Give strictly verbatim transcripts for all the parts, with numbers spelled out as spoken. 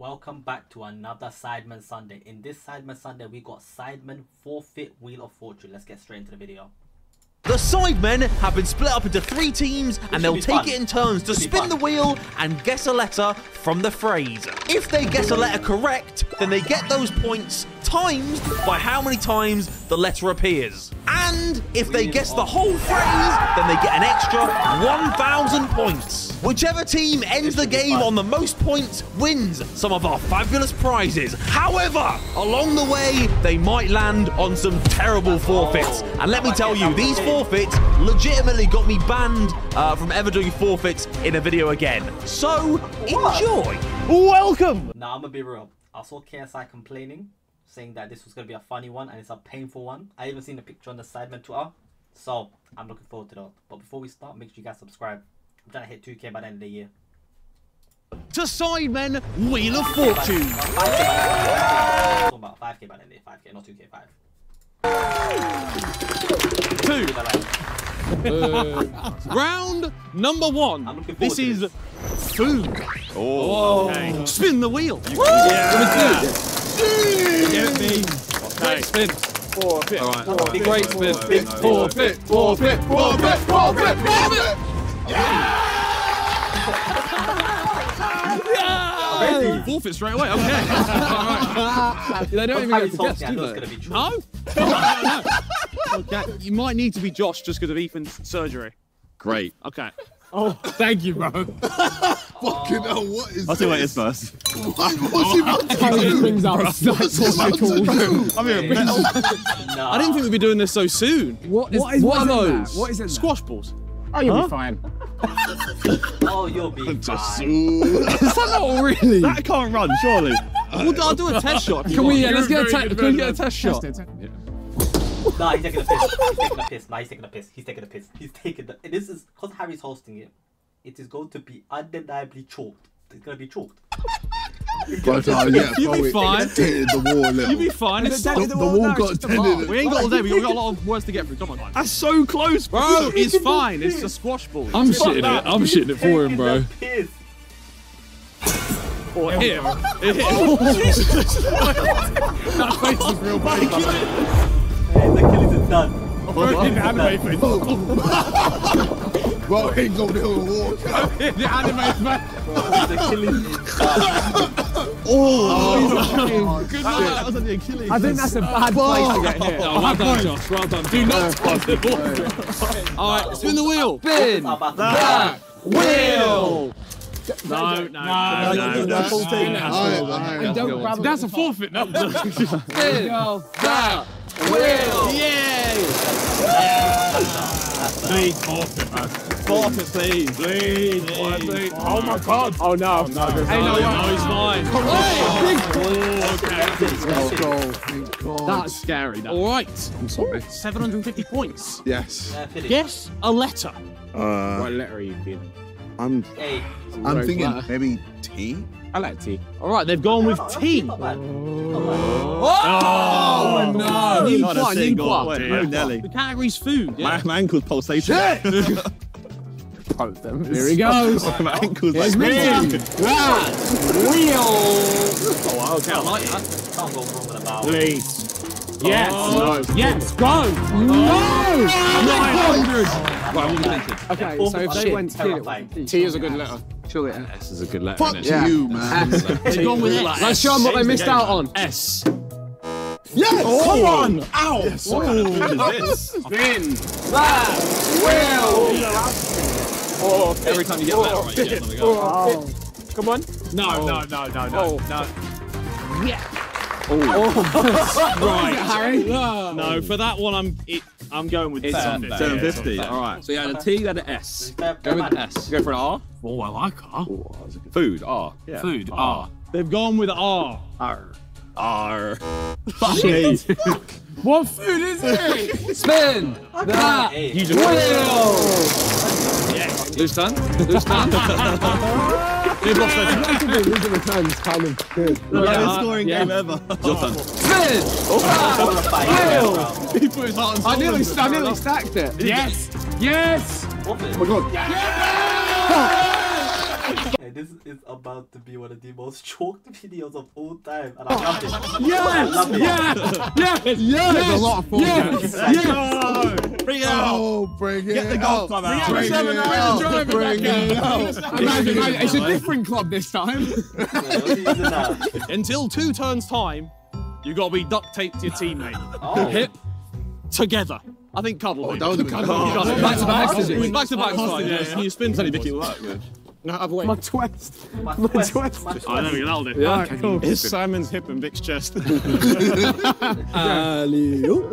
Welcome back to another Sidemen Sunday. In this Sidemen Sunday, we got Sidemen forfeit Wheel of Fortune. Let's get straight into the video. The Sidemen have been split up into three teams, and they'll take it in turns to spin the wheel and guess a letter from the phrase. If they guess a letter correct, then they get those points times by how many times the letter appears. And if they guess the whole phrase, then they get an extra one thousand points. Whichever team ends the game on the most points wins some of our fabulous prizes. However, along the way, they might land on some terrible forfeits. And let me tell you, these forfeits legitimately got me banned uh, from ever doing forfeits in a video again. So, enjoy. Welcome. Now, I'm going to be real. I saw K S I complaining, saying that this was going to be a funny one and it's a painful one. I even seen the picture on the Sidemen Twitter, so I'm looking forward to that. But before we start, make sure you guys subscribe. I'm trying to hit two K by the end of the year. To Sidemen Wheel of Fortune. five K about five K by the end of the year. five K, not two K, five. Two. Uh, round number one. This is this. food. Oh. Okay. Spin the wheel. Get me. Great spin. Four pit. All right. Four pit. Great spin. Four pit. Four pit. Four pit. Four pit. Four pit. Yeah! Four pit straight away. Okay. All right. They don't even get to guess, do they? No? No. Okay. You might need to be Josh just because of Ethan's surgery. Great. Okay. Oh, thank you, bro. Fucking hell, what is this? I'll see what it is first. Why, what's he about to brings out I mean, nah. I didn't think we'd be doing this so soon. What, is, what, is, what, what are those? What is it? Squash balls. Oh, you'll huh? be fine. Oh, you'll be fine. Just, is that not really? That can't run, surely. We'll, I'll do a test shot. Can we, yeah, let's get a, ta can we get a test shot? Yeah. Nah, he's taking a piss. He's taking a piss. Nah, he's taking a piss. He's taking a piss. He's taking the. This is because Harry's hosting it. It is going to be undeniably chalked. It's going to be chalked. But, uh, yeah, you'll be fine. The wall, you'll be fine. It's the, the wall, wall got ten. We ain't got all day. We got a lot of words to get through. Come on, man. That's so close, bro. It's fine. It's a squash ball. I'm Fuck shitting that. it. I'm shitting it for him, bro. Or him. It hit. That face is real bad. Hey, the killing is done. Oh, bro, in the anime face. Bro, he go to the water. In the anime face. Bro, the killing is done. Oh, oh good night. That was on the Achilles. I think that's a bad place to get here. No, well done, Josh. Well done. Do not pass the ball. All right, spin the wheel. Spin that wheel. No, no, no, no, no. That's a forfeit. No. Spin that. Will! Yay! Please, forfeit, man. Forfeit, please. Please, please. Oh my god. Oh no. Hey, no, no, he's mine. Come on. Okay. That's scary. All right. I'm sorry. seven hundred fifty points. Yes. Guess a letter. What letter are you feeling? I'm I'm thinking maybe T. I like T. All right, they've gone with T. Oh, no. New plot, new plot. The category's food. Yeah. My, my ankle's pulsating. Shit! Here he goes. My ankle's like... That wheel. Oh, okay. I like that. Can't go wrong with a bow. Please. Yes. Oh, no. Yes, go. No. nine hundred. Right, we'll finish it. Okay, so if they went T, T is a good letter. Surely S is a good letter. Fuck yeah. you, man. They've gone with S. Let's show them what they missed out on. S. Yes! Oh, come on! Ow! Yes. What kind of food is this? Spin that wheel! Oh, fit. Every time you get a letter, right, you get another go. Oh. Come on. No, oh. no, no, no, no, oh. no. Yeah. Oh. oh. Right. Harry? No. no, for that one, I'm... It, I'm going with seven fifty. Yeah, all right. So you had a T, then an S. Go with an S. Go for an R. Oh, I like R. Oh, food, R. Yeah. Food, R. R. They've gone with R. R. R. Shit. Fuck. What food is it? Spin. That. You just wheel. Yes. Loose turn. Loose turn. They've lost their losing the turn is kind of good. The lowest scoring game ever. Your turn. Spin. Oh, wheel. He put his heart on I nearly, I nearly stacked it. Yes. Yes. Oh my god. Yes. This is about to be one of the most choked videos of all time, and I love it. Yes! Love it. Yes! Yes! Yes! Yes! A lot of yes! Yes! Yes! Go! Bring it out! Oh, bring it Get the golf club out! Bring it out! Bring, bring it out! It's a different club this time. Until two turns time, you got to be duct taped to your teammate. Oh. Hip together. I think cuddle. Oh, that was a cuddle. Back to back, is it? Back to back, yeah. Can you spin, Tony Vicky? No, other way. My twist. My twist. I know, you nailed it. Yeah, cool. It's Simon's hip and Vic's chest. Alley-oop.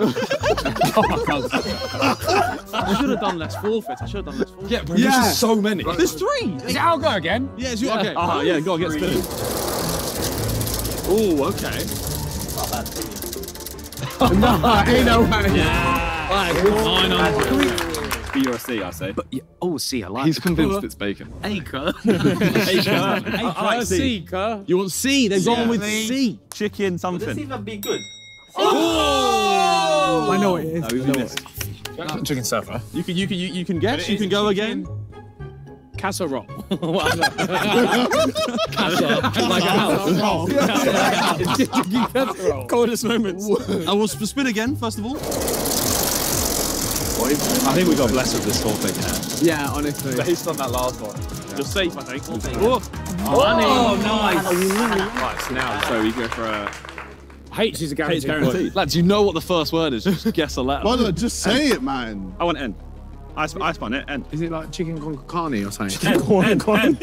I should have done less forfeits. I should have done less forfeits. Yeah, bro, yeah. There's so many. There's three. Is it our go again? Yeah, it's your go. Ah, yeah, go on, get spinning. Ooh, okay. Not bad for you. No, ain't no way. Yeah. Like, nine hundred. B U S D, I say. But yeah, oh, see, I like. He's convinced it's bacon. Acre. Acre. C. You want C? They've gone with C. Chicken something. Would this even be good? Oh! I know it is. No, we missed. Chicken surfer. You can, you can, you can guess. You can go again. Casserole. Casserole. Casserole. Coldest moments. I will spin again. First of all. I think we got blessed with this whole thing now. Yeah, honestly. Based on that last one. Yeah. Just safe, I think. Oh, oh, nice. Right, so now, so we go for a... H is a guaranteed. guaranteed. Lads, you know what the first word is. Just guess a letter. Why don't I just say it, man? I want N. I spun it, N. Is it like chicken con carne or something? Chicken con carne.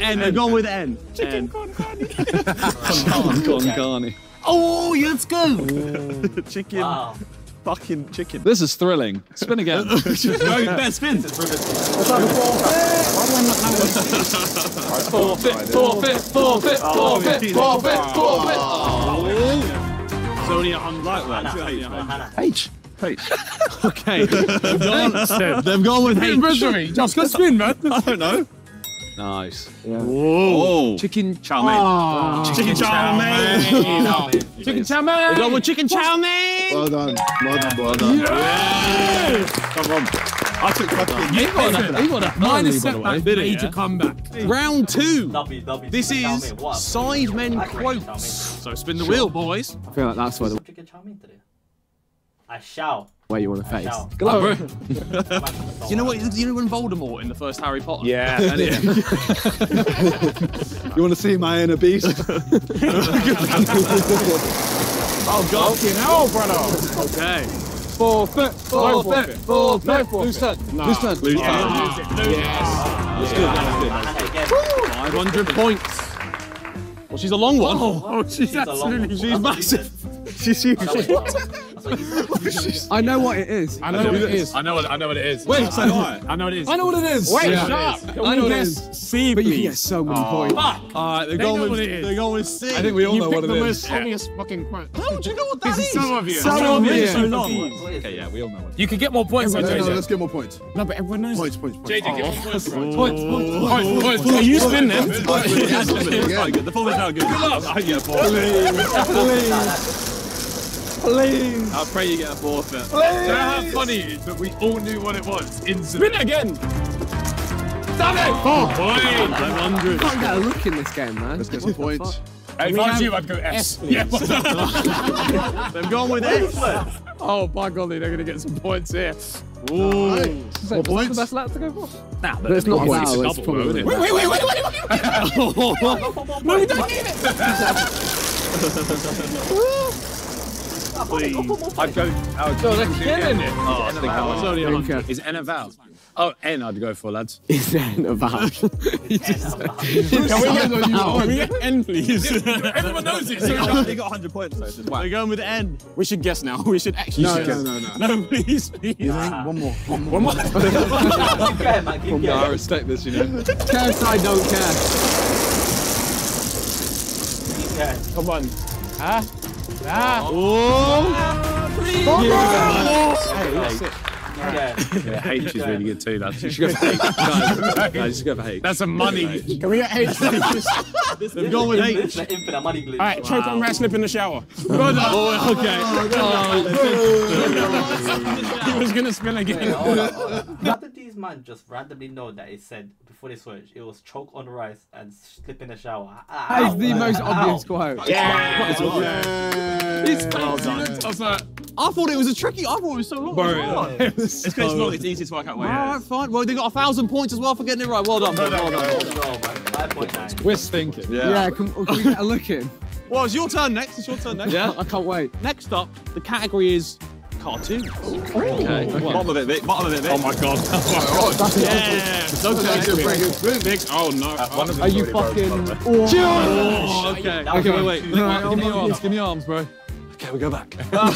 N, they've gone with N. Chicken con carne. Con carne. Oh, let's go. Chicken. Fucking chicken. This is thrilling. Spin again. Go, better spin. It's brilliant. It's like a forfeit. Forfeit, forfeit, forfeit, forfeit, forfeit, forfeit. It's only a hundred like that. H. H. Okay. They've gone with H. Just go spin, man. I don't know. Nice. Yeah. Whoa. Chicken chow mein. Oh. Chicken chow mein. Chicken chow mein. We got with chicken chow mein. Well done. Well done. Well done. Yes. Come on. I took fucking. You got that. You got that. Mine is set back. Major comeback. Round two. This is Sidemen quotes. So spin the wheel, boys. I feel like that's where the chicken chow mein today. I shall. Where you want to face? Good luck, bro. You know what? You know when Voldemort in the first Harry Potter. Yeah. You want to see my inner beast? Oh God! Fucking hell, brother. Okay. Four foot. Four foot. Four foot. Loose turn. Loose turn. Loose turn. Yes. Five hundred points. Well, she's a long one. Oh, she's absolutely. She's massive. She's huge. I know what it is. I know, I know what it is. is. I know what I know what it is. Wait, so I, I know what it is. I know what it is. Wait, shut up. Can we I know guess it is. C, but please. You get so many oh, points. Fuck. All right, they're going with they're going with C. I think we all you know what it is. You picked the most obvious yeah. fucking quote. How do you know what that is? Some of you. Some, some of you. So long. Okay, yeah, we all know what it is. You could get more points. No, no, no, let's get more points. No, but everyone knows. Points, points, points. J J, get more points. Points, points, points. Are you spinning? The full is now good. Good luck. I get four. Please. I pray you get a forfeit. Please. You know how funny it is that we all knew what it was instantly. Spin it again. Damn it! Oh, boy. You can't get a look in this game, man. Let's get some points. Hey, if I was you, I'd go S. S, yes. They've gone with S. Oh, by golly, they're going to get some points here. Ooh. Nice. More points? That's the best lap to go for? Nah, but it's not wow, it's double, probably, isn't it? Wait, wait, wait, wait, wait, wait. No, we don't need it. Please. I'd go. Oh, no, they're killing it. Oh, I think that one's only a hundred. Is N a vowel? Oh, N I'd go for, lads. Is N a vowel? Can we get N, please? Everyone knows it. They got one hundred points, though. They're going with N. We should guess now. We should actually guess. No, no, no. No, please, please. One more. One more. One more. Keep going, man. Keep going. I respect this, you know. K S I don't care. Come on. Huh? Ah! Oh! Ah, please! Oh, yeah. Hey, yeah. Yeah, H is really good too, lads. You should go for H. No, no, just go for H. That's a money. Can we get H? They've gone with H. This is infinite money glue. All right, wow. Choke on rare slip in the shower. Oh, okay. Oh, oh, he was going to spin again. Wait, all right, all right. Not that these these men just randomly know that it said, before they switch, it was choke on rice and slip in the shower? Ow, that is the man. most obvious Ow. quote. Yeah! It's well done. I was like, I thought it was a tricky, I thought it was so long. Bro, it it was so it's because it's not, it's easy, so I can't wait. Alright, fine. Well, they got a thousand points as well for getting it right. Well done, bro. Well done. Well done, man. five point nine. We're stinking. Yeah, yeah can, can we get a look in? Well, it's your turn next. It's your turn next. Yeah, I can't wait. Next up, the category is cartoons. Oh, okay. okay. Bottom of it, Vic. Bottom of it, Vic. Oh my God. Oh my God. That's yeah. Okay. Vic. Oh no. Uh, one of Are you fucking? Oh. Oh, okay. Okay. okay. Wait. Wait. No, no, give, no, me no, arms. No. give me arms, bro. Okay, we go back. oh,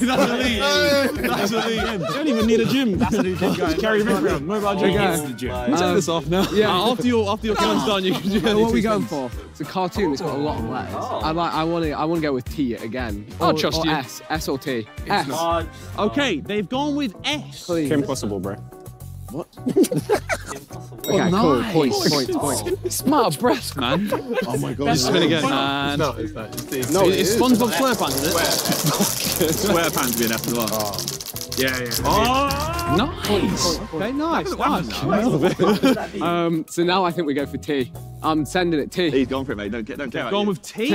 that's a lead. That's a lead. You don't even need a gym. That's a new gym. Just carry Rick around. Mobile gym. It's the gym. Um, Take this off now. Yeah, after your after your film's done, you can do it. What are we going for? It's a cartoon. It's got a lot of letters. Oh. I like. I want to. I want to go with T again. I'll or, trust or you. S. S or T. It's S. Not. Okay, they've gone with S. Please. Impossible, bro. What? okay, cool. Points, points, points. Smart breath, man. Oh my God. This is going to get mad. No, it's not. It's, it's, no, it it's SpongeBob SquarePants, is it? Square. SquarePants being F as well. Oh. Yeah, yeah. Oh! Nice. Okay, nice. nice. um, so now I think we go for T. I'm sending it T. He's gone for it, mate. Don't get, don't care. Gone with T. T.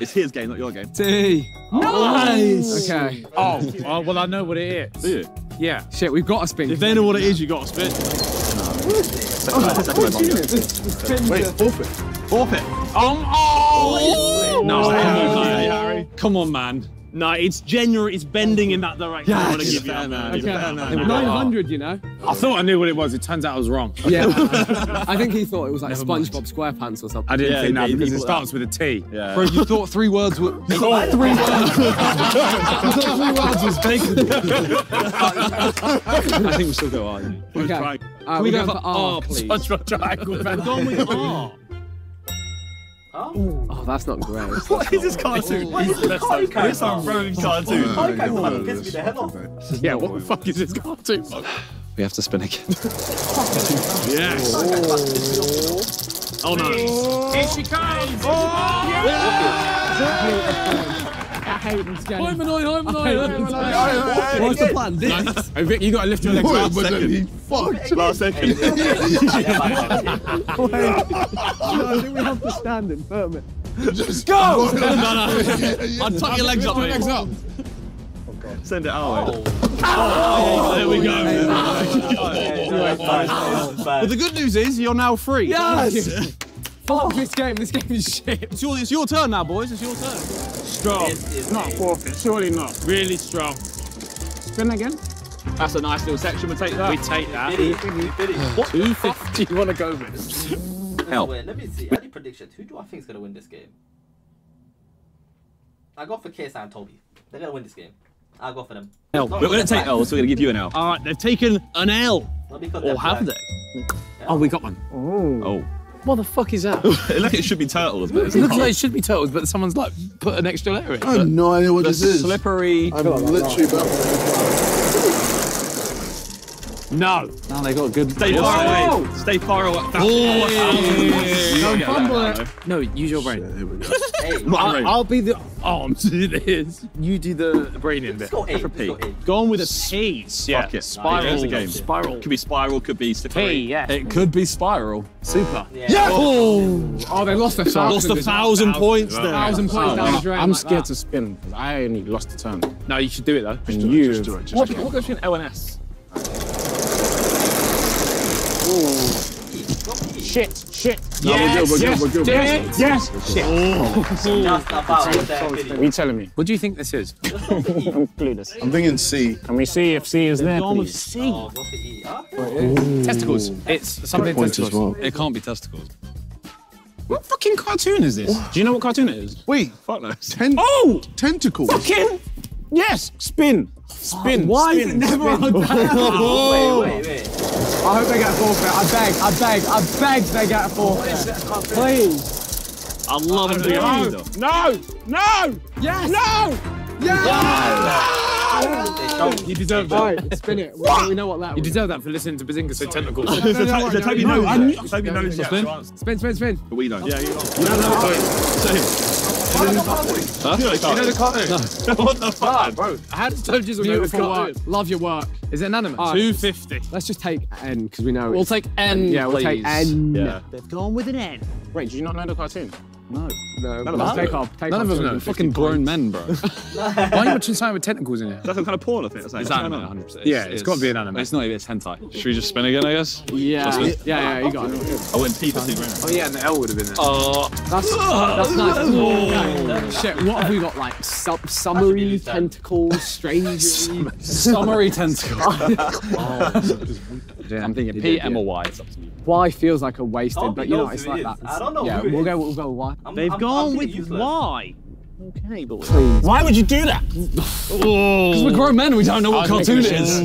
It's his game, not your game. T. Nice. Okay. Oh. oh, well, I know what it is. Do you? Yeah. Shit, we've got to spin. If they know what it is, you got to spin. Wait, forfeit. Forfeit. Um, oh! No, oh, Harry. Harry. Come on, man. No, it's general. It's bending in that direction. Yeah, I want to give you that, man. Okay. nine hundred, you know. I thought I knew what it was. It turns out I was wrong. Yeah. I think he thought it was like Never SpongeBob SquarePants or something. I didn't yeah, think that because it starts that. with a T. Yeah. Bro, you thought three words were. You thought three words. you thought three words was bacon. I think we still go on. Okay. Uh, Can we go for R, please? SpongeBob Triangle. We're going with R. Oh. oh, that's not great. That's what, not is this cartoon? What is this cartoon? This is some rogue cartoon. Hokai's pissed me the hell off. Yeah, what the fuck is this cartoon? We have to spin again. yes. Oh, oh no. Here she comes. Oh, yeah. I hate him, Scanny. I'm annoyed, I'm annoyed. What's the plan? This? Hey, Vic, you got to lift your legs last second. Fuck. Last second. No, I think we have to stand in firm. Just go! No, no. I'll tuck your legs up, mate. Send it our way. Oh, there we go. But the good news is you're now free. Yes! Fuck this game, this game is shit. It's your, it's your turn now, boys, it's your turn. Strong. It's not forfeit, surely not. Really strong. Spin again. That's a nice little section, we'll take that. We take that. We did it, we did it. What the fuck do you want to go with? Hell. Wait, let me see, any predictions? Who do I think is going to win this game? I go for K S I and Toby. They're going to win this game. I'll go for them. L. We're going to take L, so we're going to give you an L. All right, they've taken an L. Or have they? Oh, we got one. Oh. Oh. What the fuck is that? Look, it should be turtles, but it's it looks hard. like it should be turtles, but someone's like put an extra layer in. I have no idea what this is. Slippery. I'm literally about to. No. No, they got a good. Stay far away. Stay far away. Don't fumble it. No, use your brain. Shit, here we go. Hey, I'll, I'll be the arms. It is. You do the brain in bit. Got eight. Go on with a T. Yeah. Fuck it. Spiral. It game. Spiral. Could be spiral. Could be slippery. T, yeah. It could be spiral. Super. Yeah. yeah. Oh. oh, they lost a thousand. Lost a thousand points there. Thousand points. Wow. Wow. I'm scared like to spin. I only lost a turn. No, you should do it though. Just do it, just do it, just what, do it. What goes between L and S? Ooh. Shit, shit. No, yes, we're good, we're good, we're good. Yes, yes, yes. Shit. Oh. What are you telling me? What do you think this is? I'm clueless. I'm thinking C. Can we see if C is there, please? C. Oh, what's the E? Oh. Testicles. It's something testicles. Well. It can't be testicles. What fucking cartoon is this? Do you know what cartoon it is? Wait. Fuck no. Ten oh! Tentacles. Fucking! Yes! Spin! Spin! Oh, why spin, is it never on that? Oh, wait, wait, wait. I hope they get a forfeit. I beg, I beg, I beg they get a forfeit. Oh, please. I love it. No, no, no! Yes! No! Yes! No! You deserve that. Right, spin it. We know what that was. You deserve that for listening to Bazinga say tentacles. Toby knows. Toby knows. Spin, spin, spin. But we don't. Yeah, you don't. No, no, no. Why am I cartoon? Huh? You know the cartoon? No. What the fuck? Bro, I had to just beautiful work. Love your work. Is it an anime? Right. two fifty. Let's just take N, because we know we'll it's... We'll take N, yeah, we'll please. Take N. Yeah. They've gone with an N. Wait, do you not know the cartoon? No. No. None of us take off. None of us know. Fucking grown men, bro. Why are you watching something with tentacles in it? That's some kind of porn, I think. It's anime. Yeah, it's got to be an anime. It's not even, it's hentai. Should we just spin again, I guess? Yeah. Yeah, yeah, you got it. I went T for two rounds. Oh, yeah, and the L would have been there. Oh. That's nice. Shit, what have we got? Like, summary tentacles, strangers. Summary tentacles. I'm thinking P, M, or Y. It's up to you. Y feels like a wasted, but you know, it's like that. I don't know. Yeah, we'll go, we'll go Y. I'm, They've I'm, gone I'm with Y. Okay, boys. Please. Why would you do that? Because we're grown men, we don't know what cartoon it is.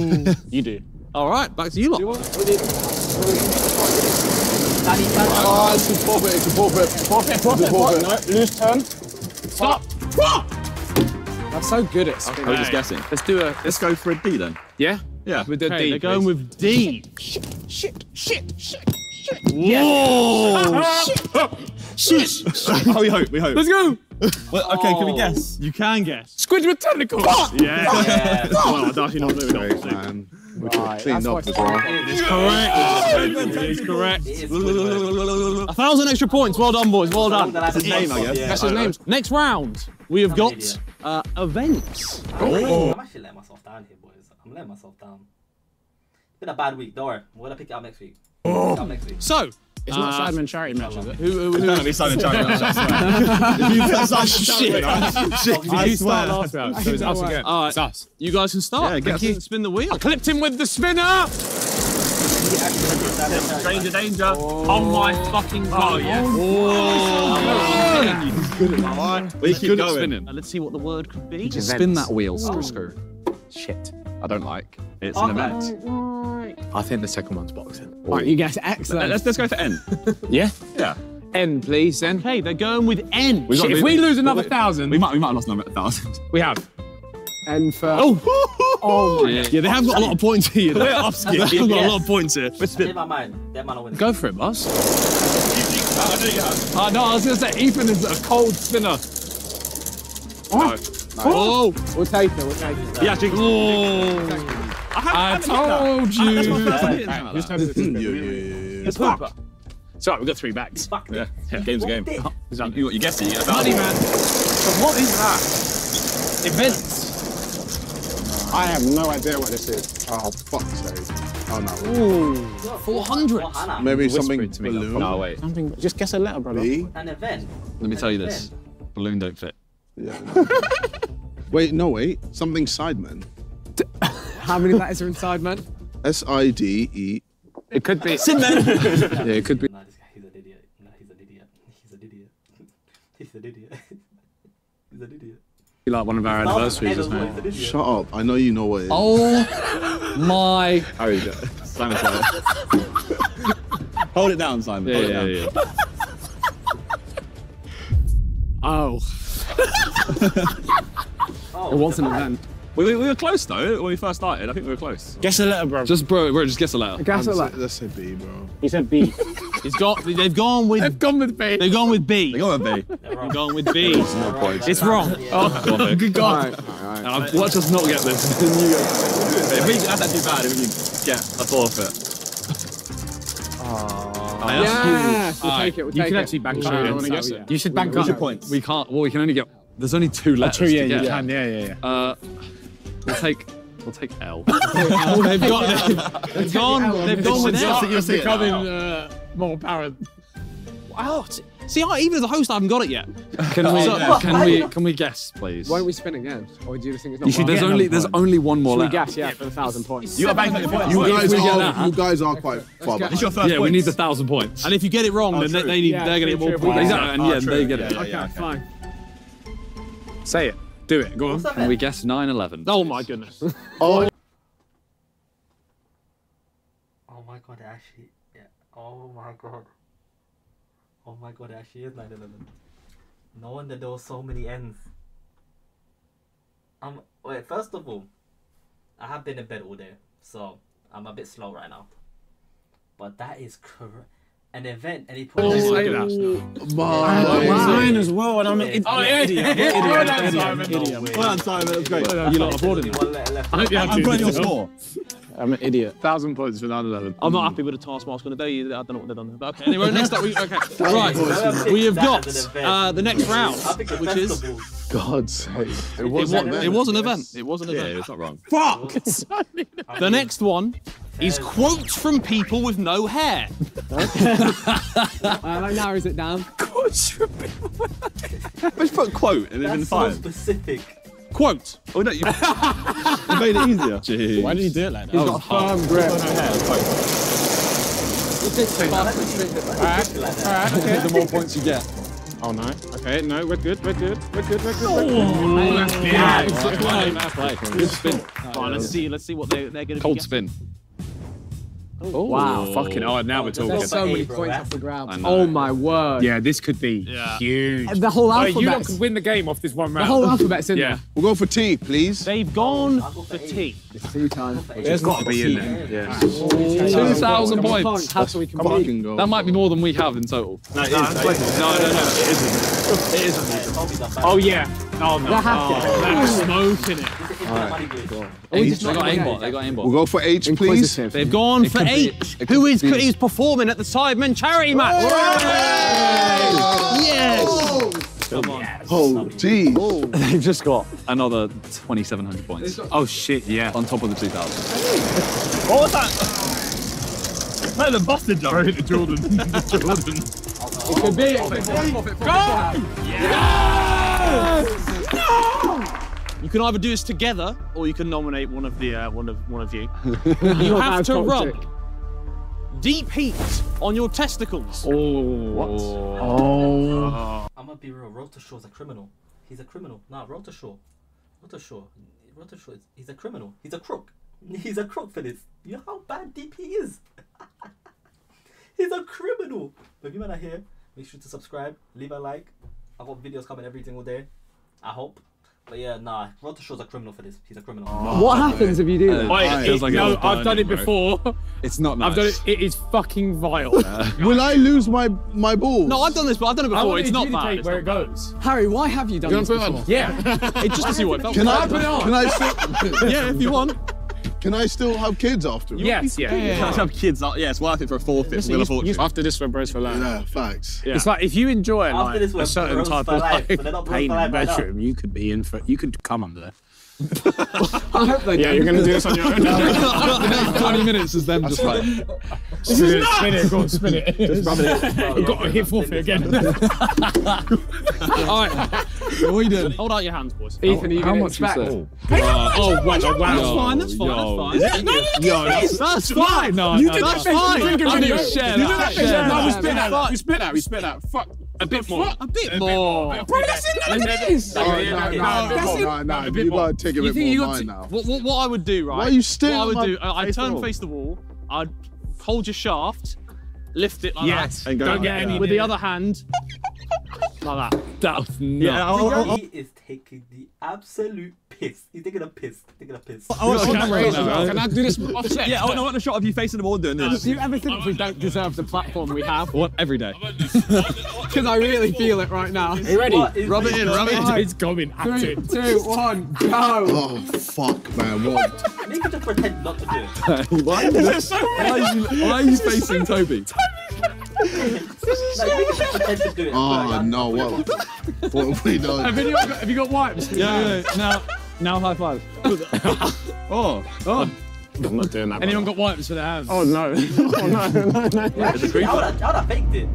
You do. All right, back to you lot. Do you want? We did. Daddy, daddy. Oh, it's a forfeit, it's a forfeit. Forfeit, forfeit, forfeit. No, loose turn. Stop. That's so good at spinning. Okay. I was just guessing. Let's do a, let's go for a D then. Yeah? Yeah. With the okay, D, they're going please. With D. Shit, shit, shit, shit, shit. Whoa. Shit. Shit! Oh, we hope, we hope. Let's go! Well, okay, oh. Can we guess? You can guess. Squid with tentacles! Fuck! Yeah. Yeah. Well, that's actually not moving really on. Right, that's why it's correct. It is correct. A thousand extra points. Well done, boys. Well done. That's his name, I guess. That's his name. Next round, we have got uh, events. Oh. I'm actually letting myself down here, boys. I'm letting myself down. It's been a bad week, don't worry. We're going to pick it up next week. So. It's uh, not Sidemen charity match, is it? Who, who, who it's not Sidemen charity match, I swear. If you play Sidemen charity match, shit. I swear. Last round, so it's us again. All right. It's us. You guys can start. Yeah, can spin the wheel. I clipped him with the spinner! Stranger danger. Oh. On my fucking god. Oh, yeah. Oh. He's good at that. He's good at spinning. Let's see what the word could be. Just spin that wheel, screw screw. Shit. I don't like. It's an event. I think the second one's boxing. All right, you guys, excellent. Let's, let's go for N. Yeah? Yeah. N, please, then. Hey, they're going with N. Shit, if we lose another thousand... We might, we might have lost another thousand. We have. N for... Oh! Oh, yeah. Yeah, they have got a lot of points here. They're off skip. They have got a lot of points here. Go for it, boss. Oh, no, I was going to say, Ethan is a cold spinner. Oh! Oh! We'll take it, we'll take it. Yeah, oh! I, I told you. It's fuck. Sorry, we've got three backs. Fuck. Yeah. Yeah. Game's a game. Oh, exactly. You, you guessed it. You money, man. So what is that? Events. I have no idea what this is. Oh, fuck's sake. Oh, no. Ooh. four hundred. Maybe something to me. Balloon. No, wait. Something, just guess a letter, brother. B? An event. Let me tell you this. Balloon don't fit. Yeah. No. Wait, no, wait. Something Sidemen. How many letters are in Sidemen? S I D E. It could be. Sidemen. Yeah, it could be. Nah, this guy, he's an idiot. Nah, he's an idiot. He's an idiot. He's an idiot. He's an idiot. You like one of our anniversaries, isn't it? Shut up. I know you know what it is. Oh my. How are you doing? Simon, Simon. Hold it down, Simon. Yeah, Hold yeah, it down. Yeah. Oh. Oh. It was an event. We, we, we were close though when we first started. I think we were close. Guess a letter, bro. Just bro, bro, just guess a letter. Guess a letter. Let's say B, bro. He said B. He's got. They've gone with. They've gone with B. They've gone with B. They've gone with B. They've gone with B. It's not points. It's wrong. Oh, good God. Watch us not get this. If we had that too bad, if we could get a forfeit. Yeah. We'll take it. We'll take it. You can actually bank up. You should bank up. What's your points? We can't. Well, we can only get. There's only two letters. True. Yeah, you can. Yeah, yeah, yeah. We'll take, we'll take L. L. They've got, they've, they've gone, they've gone with L. It's becoming uh, more apparent. Wow. See, I, even as a host, I haven't got it yet. Can we, so, yeah. can we, can we guess, please? Why don't we spin again? Or do you think it's not? You should, there's only, there's only one more. Should we guess? Yeah, for the thousand points. You, you, guys, you, guys, are, you guys are quite far back. It's your first. Yeah, points. We need the thousand points. And if you get it wrong, oh, then true. they need, yeah, they're going to get more points. Exactly. And yeah, they get it. Okay, fine. Say it. Do it, go on. And we guess nine eleven. Oh my goodness. Oh. Oh my god, it actually, yeah. Oh my god. Oh my god, it actually is nine eleven. No wonder there were so many N's. Um, wait, first of all, I have been in bed all day, so I'm a bit slow right now. But that is correct. an event any point. Oh, oh, I wow. Mine as well, and I'm an idiot. Oh, idiot. Well done, Simon. Well done, Simon. That's great. You lot have ordered it. I hope you have to. I'm playing your score. I'm an idiot. Thousand points for nine eleven. I'm not happy with the task mask on the day. I don't know what they've done there. But okay, anyway, next up we okay. Right, we have got uh, the next round, which is God's sake. It was an event. It was an event. It was an event. Yeah, it's not wrong. Fuck! The next one is quotes from people with no hair. That narrows it down. Quotes from people with no hair. Let's put quote and then in five. That's so specific. Quote. Oh no, you, you made it easier. Jeez. Why did you do it like that? He's got a firm grip. Alright, alright, okay. The more points you get. Oh no. Okay, no, we're good, we're good, we're good, we're good. Oh, that's good. That's right. Good spin. Alright, let's see, let's see what they're, they're going to be. Cold spin. Oh, wow. Fucking oh, now we're talking. There's so many points off the ground. Oh my word. Yeah, this could be yeah. huge. The whole alphabet. Oh, you lot could win the game off this one round. The whole alphabet's in yeah. there. We'll go for T, please. They've gone oh, for T. It's two times. There's got to be in there. Yeah. Oh, two thousand points. How we can go. That might be more than we have in total. No, it is. No, no, no, it isn't. It isn't. Oh, yeah. Oh, no. That's smoking it. All right. They got aimbot. They got aimbot. We'll go for H, please. They've gone for H. Who is he's performing at the Sidemen charity match? Yes. Come on. Oh, geez. They've just got another twenty-seven hundred points. Oh shit, yeah. On top of the two thousand. What was that? No, the busted jump. Sorry, the Jordan. Jordan. It could be. Go! Yes! No! You can either do this together, or you can nominate one of the uh, one of one of you. You have to rub deep heat on your testicles. Oh, what? Oh. I'm gonna be real. Rotorshaw's a criminal. He's a criminal. Nah, Rotorshaw. Rotorshaw. Rotorshaw. He's a criminal. He's a crook. He's a crook for this. You know how bad D P is. He's a criminal. But if you men are here, make sure to subscribe, leave a like. I've got videos coming every single day. I hope. But yeah, nah, Rotorshaw's a criminal for this. He's a criminal. Oh, what happens if you do that? It feels like no, I've done it before. It's not nice. I've done it. It is fucking vile. Will I lose my my balls? No, I've done this, but I've done it before. It's not bad. It's where it goes. Harry, why have you done this before? Yeah, it's just to see what. Can I put it on? Can I? Yeah, if you want. Can I still have kids after? Yes, yeah. You can't have kids. Yeah, it's worth it for a forfeit. Wheel of Fortune. After this, we're bros for life. Yeah, facts. It's like if you enjoy like a certain type of pain in the bedroom, you could be in for. You could come under there. I hope they do. Yeah, you're gonna do this on your own. The next twenty minutes is them just like. This is nuts. Spin it, go on, spin it. Just rub it. We've got to hit forfeit again. All right. What are you doing? Hold out your hands, boys. Ethan, how, how much you said? Oh, uh, oh wait, oh, wow. That's fine, that's fine, yo. That's fine. No, you did yo, that's, that's fine. No, you no, did that's fine. I didn't share that. You did that shit. No, we spit out. We spit out. We spit out. Fuck. A bit more. A bit more. Bro, that's it. Look at this. No, no, no. You gotta take a bit more mine now. What I would do, right? Why are you staring at me? What I would do, I'd turn face the wall. I'd hold your shaft. Lift it like yes. that. Yes. Don't get any. With the other hand. Like that. That's nuts. He is taking the absolute piss. He's taking a piss. Taking a piss. Oh, okay. Can I do this offset? Yeah, I want a shot of you facing the wall doing this. Do you ever think we don't deserve the platform we have? What? Every day. Because I really feel it right now. Are you ready? Rub it in, rub it in. It's coming at it. Three, two, one, go. Oh, fuck, man. What? Make him just pretend not to do it. Why are you facing Toby? Oh no, what? What have we done? Have you got, have you got wipes? Yeah. Now, now high five. Oh, oh. I'm not doing that. Anyone got wipes for their hands? Oh no. Oh no, no, no. Yeah, it's a creeper. I would have faked it.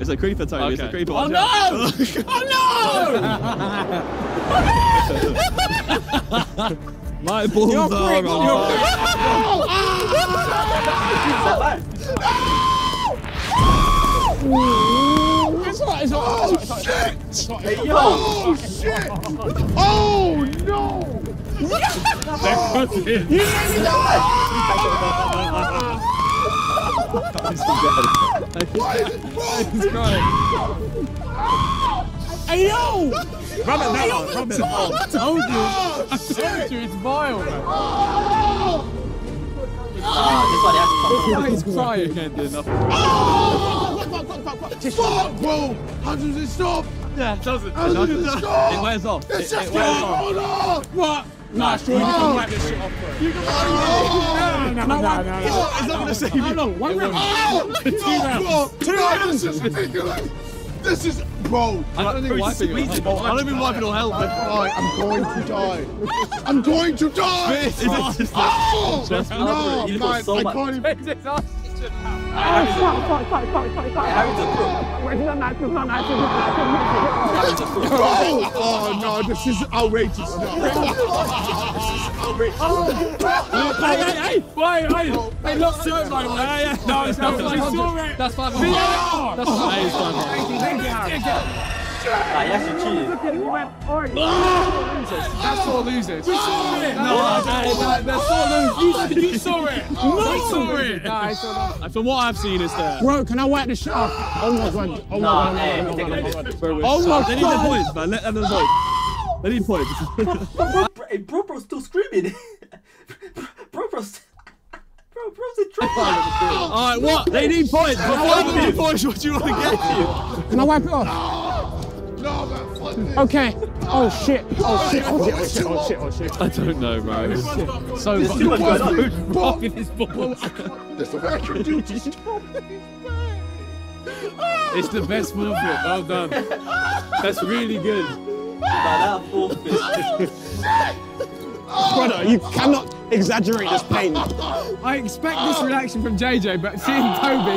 It's a creeper, Toby. Okay. It's a creeper. Oh no! Oh no! My balls are on. Oh! It's not, it's not, oh, it's not, it's not, it's not, it's not, it's not, it's not, it's not, it's not. Oh, shit! Oh, no! Oh, you didn't even die! Why is it broke? He's crying. Hey, yo! Rub it now, rub it. I told you. I told you, it's vile. Ah, this one has to fuck. He's crying. Oh! Fuck, fuck, fuck, fuck, fuck. Fuck, bro! How does it stop? Yeah, it doesn't. How does it stop? It wears off. It's just going on off. What? Nah, sure, you can wipe this shit off, bro. You can wipe it off. No, no, no, no. It's not going to save you. How long? One round. Oh! Two rounds. This is ridiculous. This is... Bro, I don't think wiping will help. I don't think wiping will help. I'm going to die. I'm going to die! This is... Oh! No, man, I can't even... This is us. Oh, fuck, fuck, fuck, fuck, fuck. Harry's a crook. Wait, no, no, no, no, no. Bro! Oh, no, this is outrageous. This is outrageous. Hey, hey, hey! Wait, wait! Hey, look, so by the way. No, it's not. I saw it. That's five. That's five. Like, yes, you cheated. That's four losers. We saw it! No, that's four losers. You saw it! No! I saw it! No, I saw that. From what I've seen is that... Bro, can I wipe this shit off? Oh my god. Oh my god. Oh my god. They need the points, man. Let them vote. They need points. Bro, bro's still screaming. Bro, bro's... Bro, bro's a trap. Alright, what? They need points. They need points. What do you want to get to? Can I wipe it off? No, man, fuck this. Okay. Oh shit. Oh shit. Oh shit. Oh shit. Oh shit. Oh shit. I don't know, bro. So fucking fucking his balls. That's the best you do. It's the best forfeit. Well done. That's really good. That forfeit. Brother, you cannot exaggerate this pain. I expect this reaction from J J, but seeing Toby. No,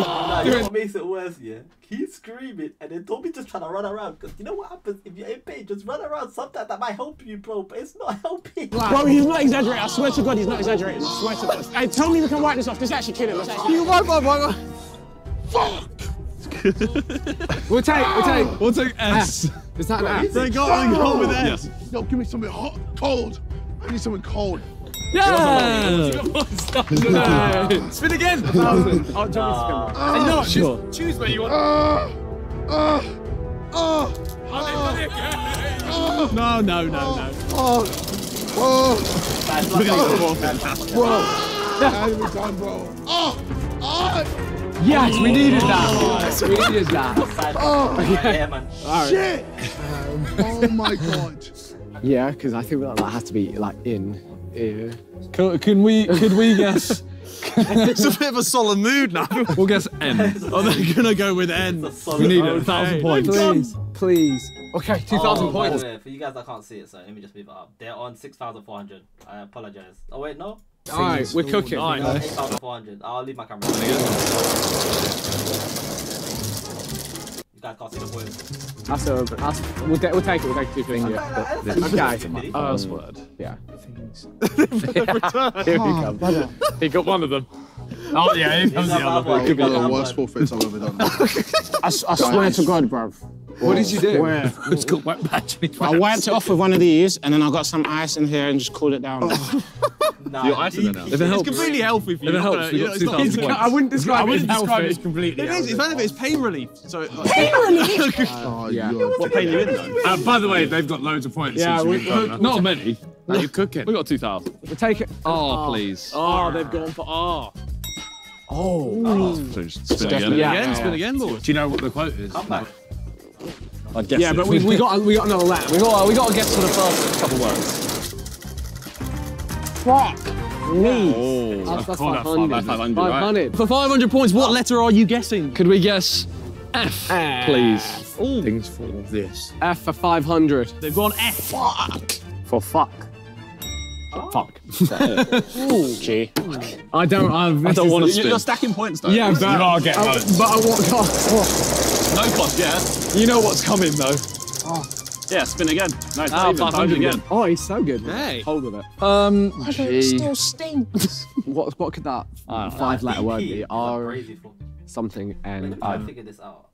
you know what makes it worse, yeah? He's screaming, and then Toby just trying to run around. Because you know what happens? If you're in pain, just run around. Sometimes that might help you, bro, but it's not helping. Bro, he's not exaggerating. I swear to God, he's not exaggerating. I swear to God. Hey, tell me we can wipe this off. This is actually killing us. You wipe off, wipe off. We'll take, we'll take. We'll take S. S. Is that an S? They got one goal with S. Yeah. No, give me something hot, cold. I need something cold. Yeah! No. Spin again! A thousand. I'll jump uh, spin. Uh, no, choose, choose where you want. Uh, uh, uh, uh, no, no, no, no. Oh, oh, oh. That's like oh. Bro. Not even done, bro. Oh, oh. Yes, we needed that. We needed that. Oh, yeah, man. Shit! Oh my god. Yeah, because I think that that has to be like in. Yeah. Can, can we? Could we guess? It's a bit of a solemn mood now. We'll guess N. Oh, they're gonna go with N. We need oh, a thousand points. Please, please. Okay, two thousand oh, points. Way, for you guys, I can't see it, so let me just move it up. They're on six thousand four hundred. I apologize. Oh wait, no. All right, we're cooking. All right, eight thousand four hundred. I'll leave my camera. You guys can't see the points. That's a, that's, we'll, we'll take it, we'll take two things. Yeah, but, yeah. Okay. Oh, that's word. Yeah. Here we go. He got one of them. Oh, yeah, he comes the other one. It could be one of the worst forfeits I've ever done. I, I swear to God, bruv. What did you do? It's got wet patch. I wiped it off with one of these, and then I got some ice in here and just cooled it down. Nah, your eyes are there now. If it helps. It's completely healthy for you. If it helps, you got two thousand points. I wouldn't describe it as healthy. I wouldn't describe it completely. It is, it's none of it, it's pain relief. So, pain relief? Oh, yeah. What pain are you in, though? By the way, they've got loads of points. Yeah, not many. No, you're cooking. We got two thousand. We'll take it. R, please. R, they've gone for R. Oh. Spin again, spin again, boys. Do you know what the quote is? Come back. I guess yeah, but we, we got we got another lap. We got we got to get to the first couple words. Fuck me. Oh, that's, that's five hundred. five hundred, five hundred. Right? For five hundred points, what letter are you guessing? Could we guess F, F. please? Ooh. Things for this. F for five hundred. They've gone F. Fuck. For fuck. Oh. Fuck. Ooh. Gee. I don't. I've, I don't want to spin. You're stacking points though. Yeah, but you are getting I, loads. But I want. Oh. No cost, yeah. You know what's coming, though. Oh. Yeah, spin again. No, oh, five hundred again. Oh, he's so good. Man. Hey. Hold of it. Um, oh, it still stinks. what, what could that uh, five-letter uh, word be? R something and... Wait, I um, figured this out.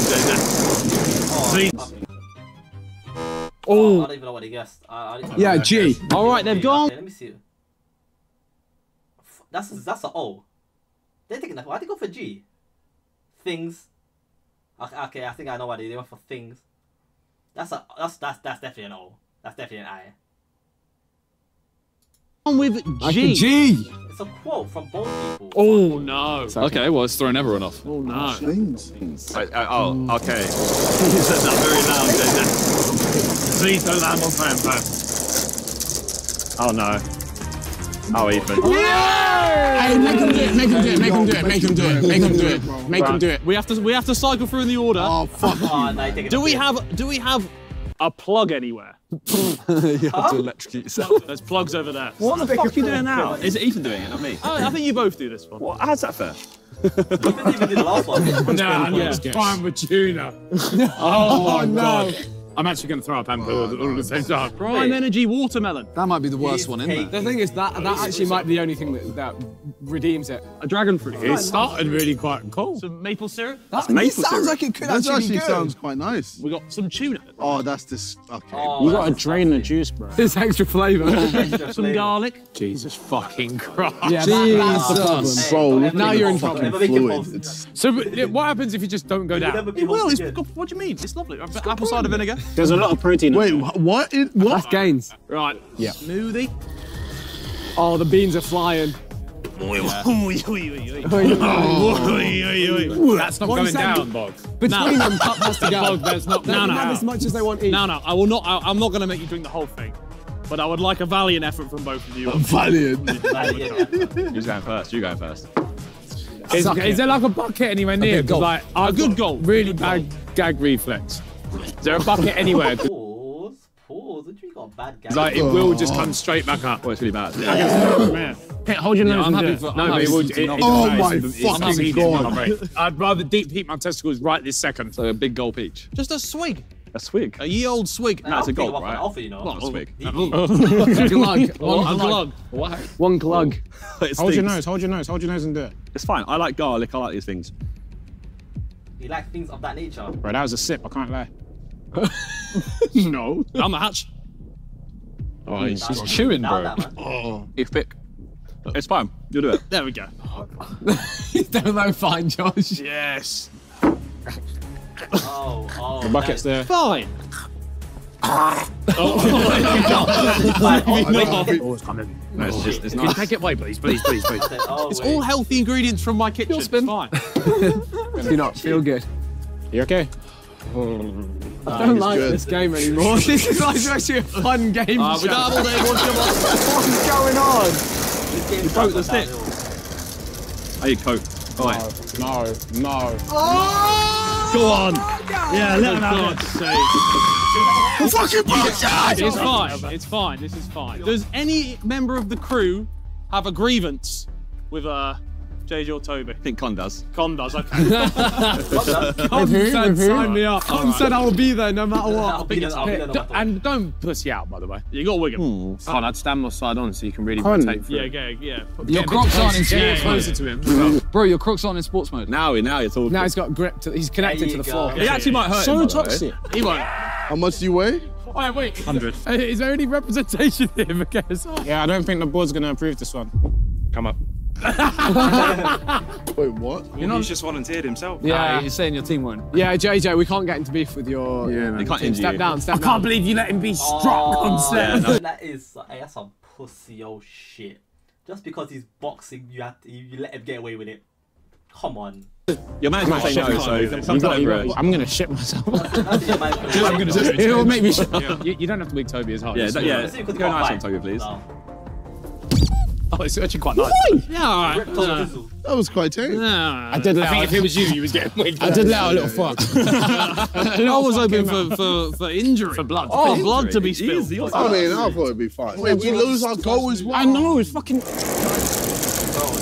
Z. Oh, oh. I don't even know what he guessed. I, I yeah, G. Guess. All right, they've gone. Okay, let me see. That's, that's an O. They're taking that. Why'd they go for G? Things. Okay, okay, I think I know why they went for things. That's a that's that's that's definitely an O. That's definitely an I. with G? Like a G. It's a quote from both people. Oh no. Exactly. Okay, well it's thrown everyone off. Oh no. Wait, uh, oh, okay. He said that very loud, J J. Please don't land on Sambo. Oh no. Oh, Ethan. Yeah! Hey, make him do it, make him do it, make him do it, make him do it, make him do it, make him do it. Make him do it. We have to we have to cycle through in the order. Oh fuck. Oh, no, do we have do we have a plug anywhere? You have huh? to electrocute yourself. There's plugs over there. What the fuck are you doing now? Is it Ethan doing it, not me? Oh, I think you both do this one. What? How's that fair? Ethan even did the last one. Nah, yeah. Fine with tuna. Oh, oh no. God. I'm actually going to throw up and all at the same time. Prime energy watermelon. That might be the worst one, isn't it? The thing is, that that actually might be the only thing that, that redeems it. A dragon fruit. It started really quite cool. Some maple syrup. That's maple syrup. Sounds like it could actually, actually be good. Sounds quite nice. We got some tuna. Oh, that's this. Okay. Oh, you got to drain the juice, bro. It's extra flavour. Some garlic. Jesus fucking Christ. Yeah, Jesus. Bro, now you're in fucking fluid. So what happens if you just don't go down? Well, what do you mean? It's lovely. Apple cider vinegar. There's a lot of protein. Wait, in there. What? It, what? That's gains. Right. Yeah. Smoothie. Oh, the beans are flying. That's not going down, Bog. Between them, cut this together. That's not. No, no. Have as much as they want each. No, no. I will not. I, I'm not going to make you drink the whole thing. But I would like a valiant effort from both of you. A valiant. Who's going first? You go first. Is, is there like a bucket anywhere near? Like a good goal. Really bad gag reflex. Is there a bucket anywhere? Pause, pause. You got a bad guy. Like, it will just come straight back up. Oh, it's really bad. Yeah. Hey, hold your nose. Yeah, I'm for, no, I'm but it would. It, oh my it, fucking god! I'd rather deep heat my testicles right this second. So a big gold peach. Just a swig. A swig. A ye old swig. No, no it's a gold, right? Offer, you know. Not oh, a swig. No. A glug. One glug. What? One glug. Hold your nose. Hold your nose. Hold your nose and do it. It's fine. I like garlic. I like these things. You like things of that nature. Right, that was a sip. I can't lie. No. Down the hatch. Oh, he's just chewing, bro. That, oh. It's thick. It's fine. You'll do it. There we go. He's doing that fine, Josh. Yes. Oh, oh. The bucket's there. Fine. Oh, no, take it away, please, please, please, please. It's all healthy ingredients from my kitchen. It's fine. Do not feel good. You okay? Um, I don't like good. This game anymore. This is like actually a fun game. Uh, we don't have all day. What is going on? You broke the stick. Hey, coat. Right. No, no. Oh! Go on. God. Yeah, let him out. God's sake. It's fucking bullshit! It's fine. It's fine. This is fine. Does any member of the crew have a grievance with uh, J J or Toby? I think Con does. Con does. Okay. Con said, sign me up. Con said, I'll be there no matter what. I'll be there. I'll be there no matter what. And don't pussy out, by the way. You got to wig him. Con, I'd stand my side on so you can really rotate through. Yeah, yeah, yeah. Your Crocs aren't in sports mode to him. Bro, your Crocs aren't in sports mode. Now he, now it's all. Now he's got grip. He's connected to the floor. He actually might hurt. So toxic. He won't. How much do you weigh? Oh, wait. one hundred. Is there any representation here for K S I? Yeah, I don't think the board's going to approve this one. Come up. Wait, what? You're not... He's just volunteered himself. Yeah, nah, he's saying your team won. Yeah, J J, we can't get into beef with your... Yeah, man. Can't step you. down, step I down. I can't believe you let him be struck oh, on set. Yeah, no. That is... That's some pussy old shit. Just because he's boxing, you have to, you let him get away with it. Come on. Your man's might say no, so you've got it. I'm going to shit myself. It'll make me shit. You, you don't have to wig Toby as hard. Yeah, that, yeah. Go nice on Toby, please. No. Oh, it's actually quite nice. Why? Yeah, all right. Uh, that was quite terrible. Yeah. I, did let I think out. If it was you, you was getting wigged. I did let out a little fuck. I was hoping for, for, for injury. For blood. Oh, for blood to be spilled. I mean, I thought it'd be fine. Wait, we lose our goal as well. I know, it's fucking... Oh,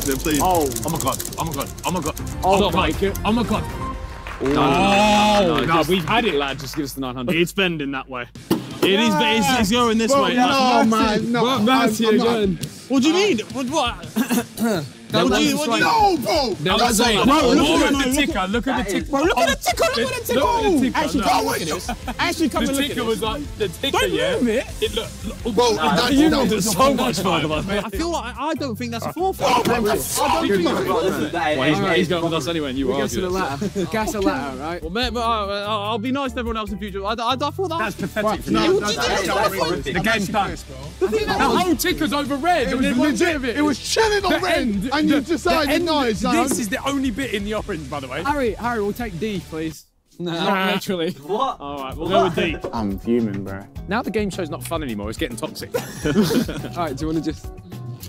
please. Oh. Oh my god. Oh my god. Oh my god. Oh my god. Oh my god. Oh, no, we've had it, lad. Just give us the nine hundred. It's bending that way. It is, but it's, it's going this well, way. No, man. No. What do you mean? What? what? That was G, what no, bro! That was a bro, look at the ticker, look at the ticker. Bro, look at the ticker, look at the ticker. Actually, come look at this. Actually, come and look at this. The ticker was like, the ticker, yeah. Don't move it. Look, bro, that was so much fun. I feel like, I don't think that's a four for I don't think that's he's going with us anyway, and you are. Gas a ladder. Gas a ladder, right? Well, mate, I'll be nice to everyone else in the future. I thought that was pathetic. No, the game's done. The whole ticker's over red. It was chilling on red. And you decided no, it's not. This is the only bit in the orange, by the way. Harry, Harry, we'll take D, please. Nah. Not literally. What? All right, we'll go with D. I'm fuming, bro. Now the game show's not fun anymore. It's getting toxic. All right, do you want to just...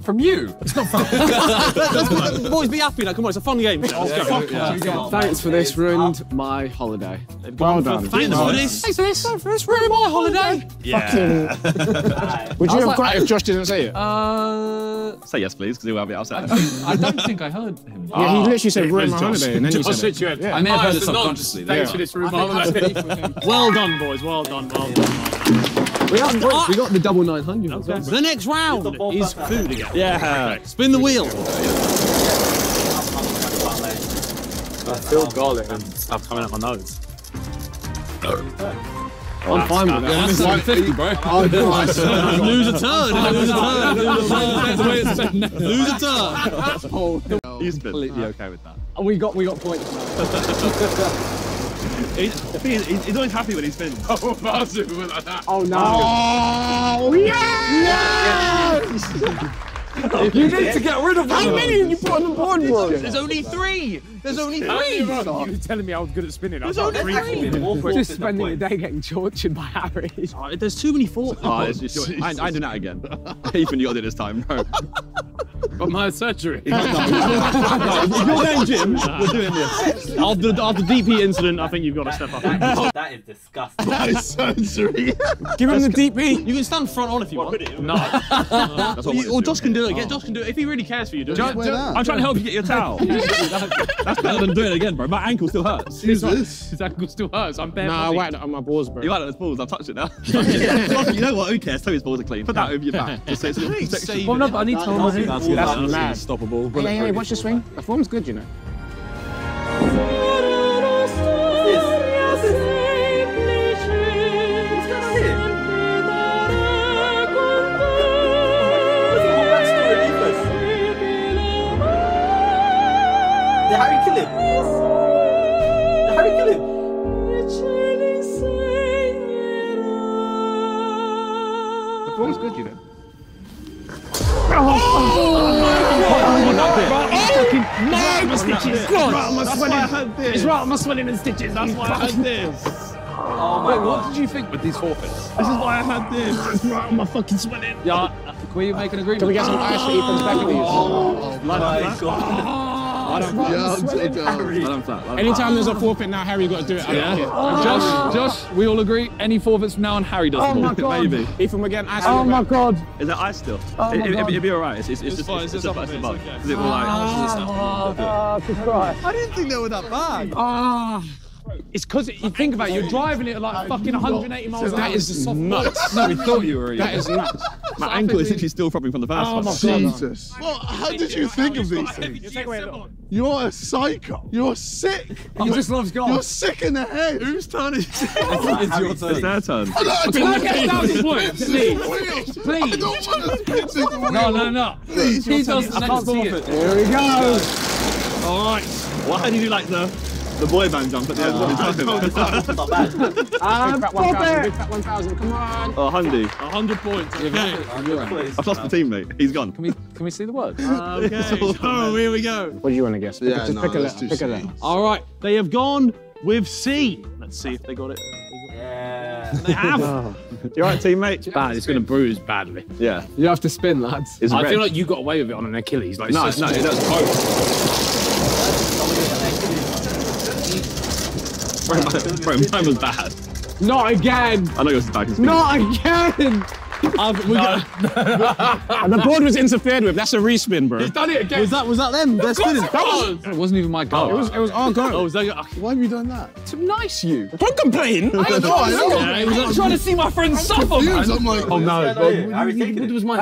From you? It's not fun. Let's boys, be happy now. Come on, it's a fun game. Let's go. Yeah, yeah. Thanks for this. Ruined my holiday. Well done. Thanks for this. Thanks for this. Thanks for this. Ruined my holiday. Yeah. Fucking. Would you have cried if Josh didn't say it? Uh. Say yes, please, because he'll have it outside. I don't think I heard him. Yeah, he literally said ruined my holiday, and then he said it. I may have heard it subconsciously. Thanks for this. Ruined my holiday. Well done, boys. Well done. Well done. We got, we got the double nine hundred. Okay. The next round the is food again. Yeah. Okay. Spin the wheel. I feel garlic and stuff coming out my nose. I'm fine with that. That's one fifty, bro. Lose a turn. Lose a turn. Oh, he's completely okay with that. We got, we got points. He's, he's, he's always happy when he's finished. Oh, massive like that. Oh, no. Oh, yes! Yes! You need to get rid of how many you put on the board, bro? There's only three. There's only three. You're telling me I was good at spinning. There's only three. three. Just spending the day getting tortured by Harry. Oh, there's too many fours. Oh, it's just, I, I did that again. Ethan, you got it this time, bro. But my surgery. No, if you're going Jim, we're doing this. After, after the D P incident, I think you've got to step up. That, that is disgusting. That is surgery. Give him that's the D P. You can stand front on if you want. No. That's what you, or Josh can do it. Get oh. Josh can do it if he really cares for you. Do it. I'm trying to help you get your towel. That's better than doing it again, bro. My ankle still hurts. His ankle still hurts. I'm bare. Nah, I whacked it on my balls, bro. You whacked it on his balls. I've touched it now. You know what? Who cares? Tell his balls are clean. Put that over your back. Just say it's a well, no, but I need to hold my hand. That's mad. Unstoppable. Hey, hey, hey, watch the swing. The form's good, you know. Did Harry kill him? Did Harry kill him? The form's good, you know. No, my stitches! God! It's right on my swelling and stitches, that's why I had this! Oh my god! What did you think with these forfeits? This is why I had this! It's right on my fucking swelling! Yeah, can we make an agreement? Can we get some ice for Ethan's back of these? Oh my god! I don't flat. Anytime there's a forfeit now, Harry, you got to do it. Yeah. Josh, Josh, we all agree, any forfeits from now on, Harry does the forfeit, maybe. Ethan, we're getting ice. Oh my god. Is that ice still? It'll be all right. It's just a bust above. Because it will like... I didn't think they were that bad. Ah. It's because you think about it, you're driving it at like fucking one hundred eighty miles an hour. That is just nuts. No, we thought you were. That is nuts. My ankle is actually still probably from the first one. Oh my god. Jesus. Well, how did you think of these things? You're a psycho. You're sick. He just loves golf. You're sick in the head. Whose turn is it? It's your turn. It's their turn. Can I get a thousand points? Please. Please. I don't want to pick the wheel. No, no, no. Please. He does the next forfeit. Here we go. All right. Why do you like the... The boy band jump at the end of the time. That's not bad. Um, big fat one thousand, come on. Oh, Hundy. one hundred points. Okay. one hundred points. I've lost the teammate. He's gone. Can we can we see the words? Uh, okay. Oh, here we go. What do you want to guess? Yeah, just no, pick a letter. Pick a letter. All right. They have gone with C. Let's see if they got it. Yeah. They have. Oh. You're right, teammate. It's bad. It's going to bruise badly. Yeah. You have to spin, lads. It's I red. Feel like you got away with it on an Achilles. Like, no, it's no, no, that's horrible. Bro, mine was bad. Not again! I know yours is bad. Not again! Uh, we no. got, the board was interfered with. That's a respin, bro. He's done it again. Was that was that them? They're spinning. That was. It wasn't even my goal. Oh, it was. It was our goal. Oh, was that your, okay. Why have you done that? To nice you. Don't complain. I was yeah, trying to see my friends suffer. Man. I'm like, oh no. It was my.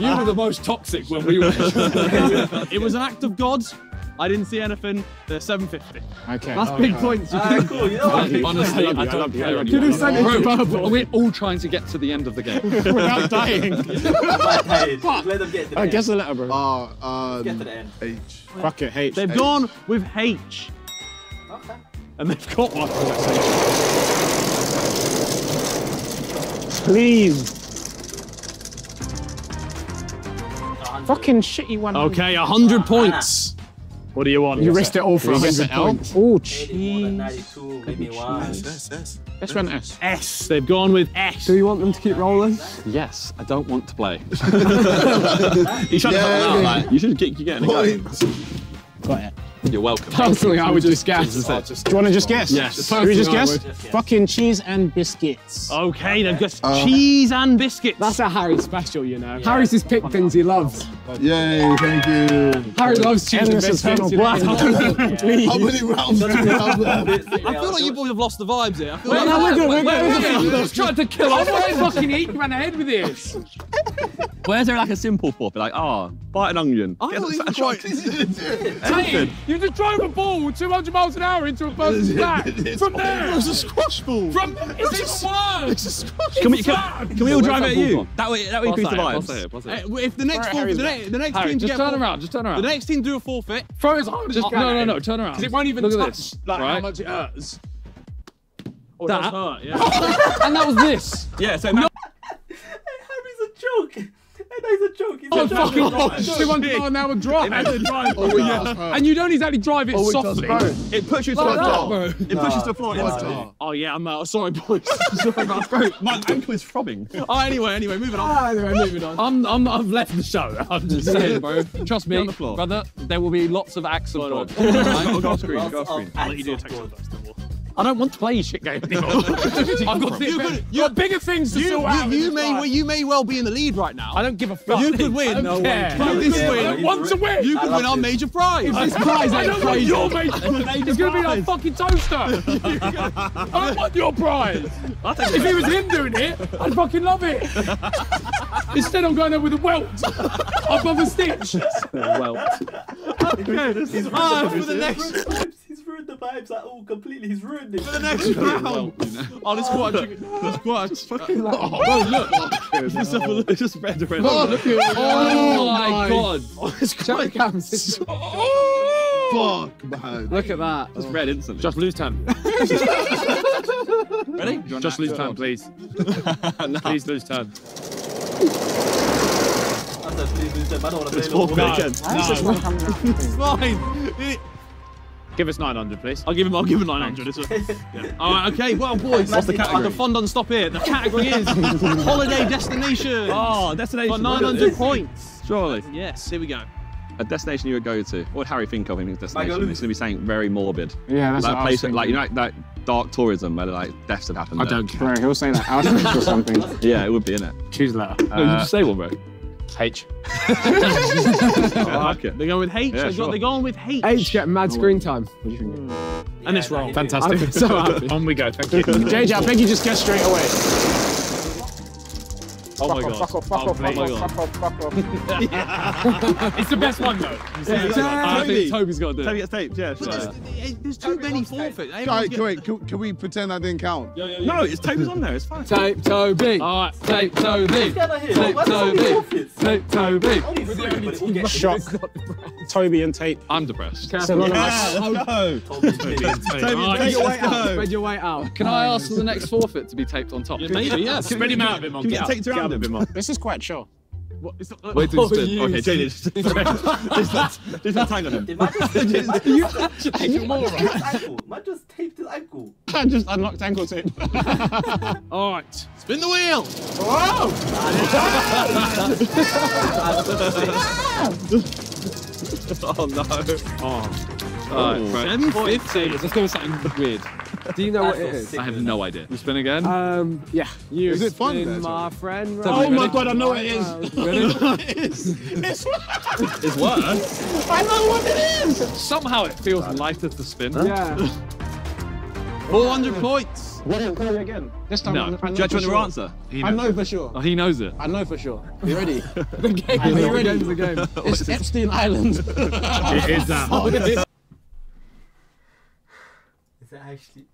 You were the most toxic when we were. It was an act of God. I didn't see anything. They're seven fifty. Okay. That's oh, big okay. points. You uh, cool. You know, honestly, honestly, I, I don't care anymore. We're all trying to get to the end of the game. Without dying. Let them get to the I end. Guess the letter, bro. Oh, um, get to the end. H. Fuck it, H. They've H. gone with H. Okay. And they've got one. Please. one hundred. Fucking shitty one. Okay, one hundred points. What do you want? You risked it all for one hundred points. Oh, jeez. Let's run S. S. They've gone with S. Do you want them to keep rolling? Yes. I don't want to play. You should yeah, yeah. You should keep getting it. Got it. You're welcome. That was something I would just guess. Just, oh, just do you want to just guess? Yes. Just we just guess? Just, yeah. Fucking cheese and biscuits. Okay, they've guessed uh, cheese and biscuits. That's a Harry special, you know. Yeah. Harry's just picked things he loves. Yay, thank you. Harry loves cheese and biscuits. How many rounds do we have left? I feel like you boys have lost the vibes here. Well, no, we're good, we're good. You guys tried to kill us. I fucking eat my head with this. Where's there like a simple fork? Like, ah, bite an onion. I don't even quite. You just drove a ball two hundred miles an hour into a person's back. From there. It's a squash ball. From there. It's even worse. It's a squash ball. Can we, can, can we all drive it at you? That way, that way increase the vibes. If the next ball, the next Harry, team just get turn forfeit. around, just turn around. The next team do a forfeit. Throw his arm. Just oh, no, no, no, turn around. Because it won't even Look touch this, like, right? how much it hurts. Oh, that it hurt, yeah. And that was this. Yeah, so now. Harry's a joke. He's a joke. He's oh, a fuck off. two hundred mile an hour drive. oh, yeah. And you don't exactly drive it oh, softly. It, it pushes to the floor. It pushes to the floor. Oh, yeah, I'm out. Uh, sorry, boys. sorry, my throat. My ankle is throbbing. Oh, anyway, anyway, moving on. Ah, anyway, moving on. I'm, I'm, I've left the show. I'm just saying, bro. Trust me, on the floor. Brother, there will be lots of acts of God. Go off screen. Go off screen. I'll let you do a takeover first of all. I don't want to play your shit game anymore. I've got, you could, you got bigger things to you, sort you, out. You may, well, you may well be in the lead right now. I don't give a fuck. You could win. I don't no care. One you could win. I don't want to win. You could win our major prize. If this prize ain't crazy. I don't want your major prize. It's going to be like fucking toaster. I don't want your prize. If it was him doing it, I'd fucking love it. Instead, I'm going there with a welt. I've got a stitch. Welt. Okay, this is right for the next. He's ruined the vibes at all completely. He's ruined it. For the next round. Well, you know. Oh, this quite a This quite a fucking uh, oh, oh, look. It's oh, just red red. Oh, look at it. Oh, my God. Oh, it's quite a so oh. Fuck, man. Look at that. Just oh. red instantly. Just lose time. Ready? Just lose time, please. no. Please lose time. I said please lose time. I don't want to play no. no. It's fine. It Give us nine hundred, please. I'll give him. I'll give him nine hundred as well. Yeah. All right. Okay. Well, boys. What's the category? The fun doesn't stop here. The category is holiday destination. Oh, destination. For nine hundred points. Surely. Yes. Here we go. A destination you would go to. What would Harry think of in his destination? It's going to be something very morbid. Yeah, that's like what a place I was like you know like, that dark tourism where like deaths had happened. I there. don't care. He'll say that Auschwitz or something. Yeah, it would be, innit? Choose a letter. No, uh, you just say one, bro. H. oh, okay. They're going with H. Yeah, they're, sure. going, they're going with H. H get mad screen time. What do you think? Yeah, and it's wrong. Fantastic. I'm so happy. On we go. Thank you. J J, I think you just guessed straight away. Oh my God. Fuck off, fuck off, fuck off, fuck off, fuck off. It's the best one though. Yeah, yeah. I think Toby's got to do it. Toby gets taped, yeah. Sure. There's, yeah. there's too Toby many forfeits. Guys, wait, can, can we pretend that didn't count? Yeah, yeah, yeah. No, it's Toby's on there, it's fine. Tape Toby. All right. Tape Toby. Tape Toby. Tape Toby. Shock. Toby and Tate. I'm depressed. Yeah, let's go. Toby and Tate. Spread your way out. Can I ask for the next forfeit to be taped on top? Maybe, yeah. Spread him out a bit more. A bit more. This is quite sure. What, it's not, uh, Wait till oh, you Okay, J J, just untangle him. Did I just tape his ankle? I just unlocked ankle tape. All right, spin the wheel. Whoa! oh, no. Oh. Alright, seven fifty. Let's go with something weird. Do you know what it is? I have no idea. You spin again? Um, yeah. You is it fun? Spin, my friend. Right? Oh my god, I know what it is. It is. It's worse. It's worse. I know what it is. Somehow it feels lighter to spin. Yeah. four hundred points. What if I play again? This time, no. I judge on your answer. I know for sure. Oh, he knows it. I know for sure. You ready? The game. Are you ready? The game. It's Epstein Island. It is that hard. Actually,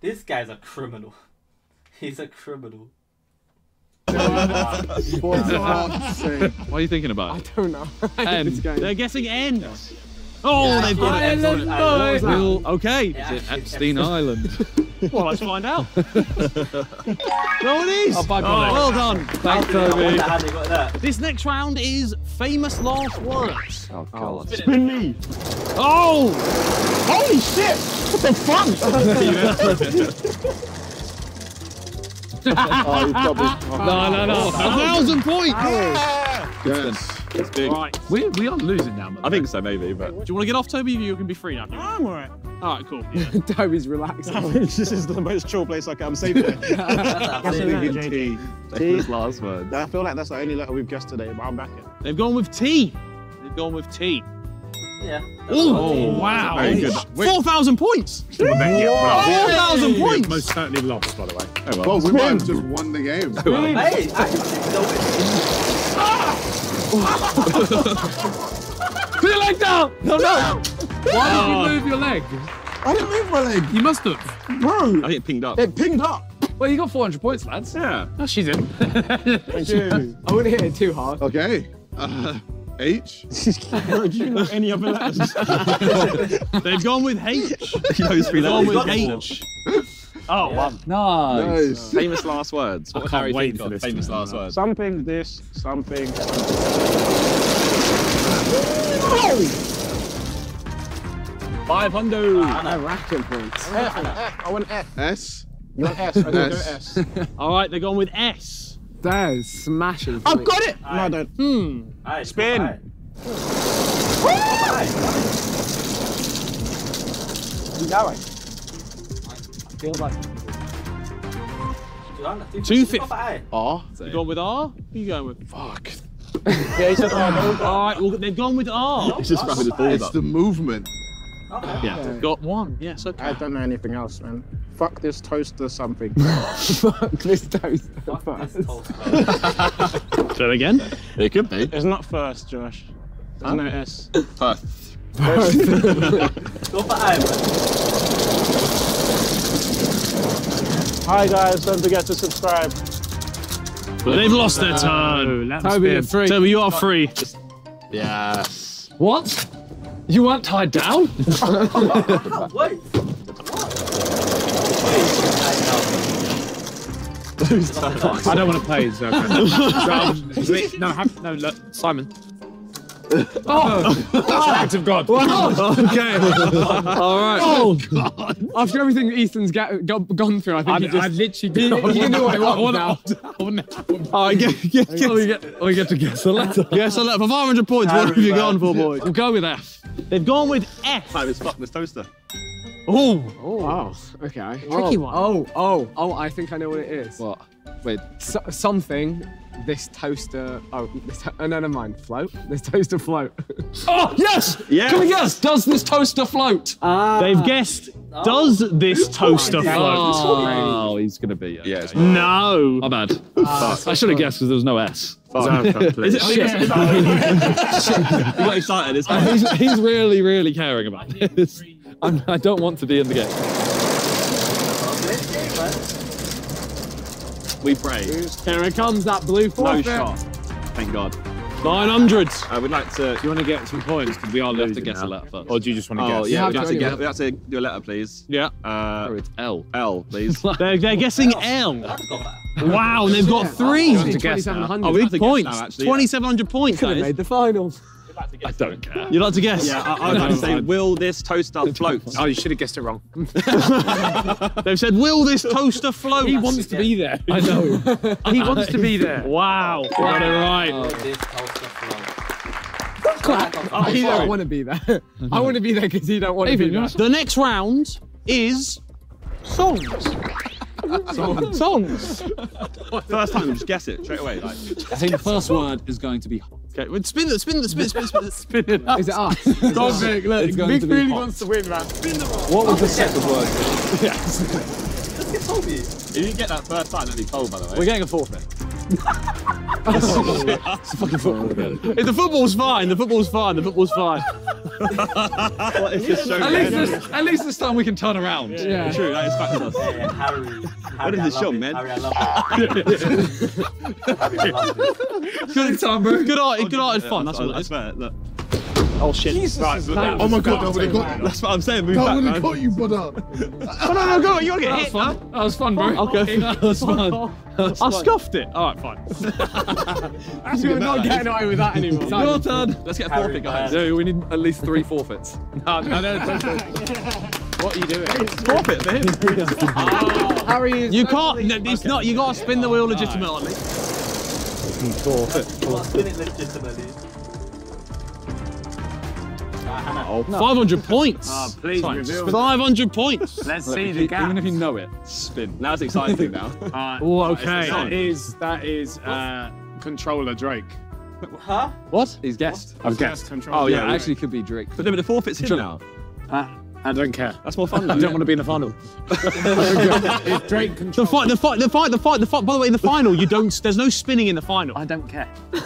this guy's a criminal. He's a criminal. What are you thinking about? I don't know. I they're guessing N. Yeah. Oh, yeah, they've got it. Island, Island. We'll, okay, yeah, is it Epstein Island? Well, let's find out. No, it is. Oh, bye, oh, well done. Thanks, Toby. How they got that. This next round is famous last words. Oh, God. Oh, spin me. Oh! Holy shit! What the fuck? Oh, he's doubled. Oh, no, no, no. A thousand points! Yeah. Yes. It's big. Right. We, we are losing now, man. I think so, maybe. But do you want to get off, Toby? You can be free now. I'm all right. All right, cool. Yeah. Toby's relaxing. This is the most chill place I can. I'm safe here. That's a T. T's last word. I feel like that's the only letter we've guessed today, but I'm back in. They've gone with T. They've gone with T. Yeah. Oh, wow. four thousand points. four thousand points. Most certainly lost, by the way. Oh, well, well we might have just won the game. Oh, well. Hey, I can still win. Ah! Put your leg down! No, no! Why oh. did you move your leg? I didn't move my leg. You must have. Bro. I think it pinged up. It pinged up. Well, you got four hundred points, lads. Yeah. No, she's in. Thank you. I wouldn't hit it too hard. Okay. Uh, H? Bro, do you know any other letters? They've gone with H. They've gone with H. Oh, yeah. One. Nice. Nice. Famous last words. What Harry wait for this famous last words. Something this, something. five hundred. Ah, I reckon points. F, F. I want F. S? You want S? I don't do S. All right, they're going with S. That is smashing. I've got it. Aye. No, I don't. Hmm. Aye. Spin. Aye. Aye. That way. Feels like two fifty. R. You gone with R? Who you going with? Fuck. Yeah, he said R. All right, well, they've gone with R. It's just wrapping the ball up. It's the movement. Okay. Yeah, okay. Got one. Yes, okay. I don't know anything else, man. Fuck this toaster something. Fuck this toaster. Fuck this toaster. So again? It could be. It's not first, Josh. There's huh? no S. First. First. Go for I, man. Hi guys, don't forget to subscribe. But they've lost their turn. No, Toby, you're free. Toby, you are free. Yes. What? You weren't tied down? Wait. Who's tied down? I don't want to play. So okay. No, have, no, look, Simon. Oh, that's an act of God. Wow. Okay. All right. Oh, God. After everything Ethan's get, got, gone through, I think I'm, he just... I've literally... Got you know what I want now. Oh, I get, get, get, oh, we, get, we get to guess a letter. Guess a letter. For five hundred points, what have you gone for, boys? We'll go with F. They've gone with F. I was fucking this toaster. Oh. Oh. Wow. Okay. Tricky oh. one. Oh, oh, oh, I think I know what it is. What? Wait. So, something... This toaster, oh, this to oh, no, never mind, float? This toaster float. Oh, yes! Yes! Can we guess, does this toaster float? Uh, They've guessed, oh. does this toaster oh, float? Oh, he's gonna be, okay. yeah. No! My bad. Uh, I should have guessed because there was no S. Fuck. Is it, oh, shit. Shit. You got excited, it's fine. He's, he's really, really caring about this. I'm, I don't want to be in the game. We pray. Here it comes, that blue forfeit. No shot. Thank God. nine hundred. I uh, would like to. Do you want to get some points? Because we are losing. We have to guess now. A letter first. Or do you just want to oh, guess? Yeah, we have, have to guess. We have to do a letter, please. Yeah. Uh, oh, it's L. L, please. they're, they're guessing L. L. Wow, they've got three. Oh, twenty-seven hundred points. twenty-seven hundred points. Could have made the finals. Like I don't care. You'd like to guess? Yeah, I, I'd like to say, will this toaster float? Oh, you should have guessed it wrong. They've said, will this toaster float? He wants to be there. I know. He wants to be there. Wow. Got it right. Will this toaster float? clap. Oh, I sorry. don't want to be there. I want to be there because you don't want to be there. The next round is songs. Songs. Songs. First time, just guess it straight away. Like. I think the first word is going to be. Okay, well, spin the spin the spin spin spin spin it. Up. Is it us? God, Vic, look, Vic really hot. wants to win, man. Spin the rock. What was oh, the second word? Yes. Let's get Toby. If you get that first time, that'd be cold, by the way. We're getting a forfeit. It's a fucking football. If the football's fine, the football's fine, the football's fine. What is this show? At least this, at least this time we can turn around. Yeah, yeah. True, that is facts. Yeah, yeah, Harry, Harry, what is this show, it. man? Harry, I love it. Harry, I love it. Good time, bro. Good art, good art and fun. That's what I swear. Look. Oh shit! Jesus right, that oh my god! That would have got you. That's what I'm saying. Move that would have got you, brother. Oh no, no, go! You gotta get hit. That was fun, bro. Okay, that was fun. I scuffed it. All right, fine. You're not getting away with that anymore. Your turn. Let's get a forfeit, guys. No, we need at least three forfeits. No, no, no. What are you doing? Forfeit, man. Harry is. You can't. It's not. You gotta spin the wheel legitimately. Forfeit. Spin it legitimately. Oh, no. five hundred points! Oh, please reveal five hundred points! Let's Look, see the gap. Even if you know it, spin. Now it's exciting now. Uh, oh, okay. That is, that is uh, controller Drake. Huh? What? He's guessed. What? I've guessed. guessed. Oh, yeah, yeah, actually it could be Drake. But no, but the forfeit's in now. Uh, I don't care. That's more fun. I don't yeah. want to be in the final. It's Drake control. The fight, the fight, the fight, the fight, the fight. By the way, in the final, you don't. There's no spinning in the final. I don't care. I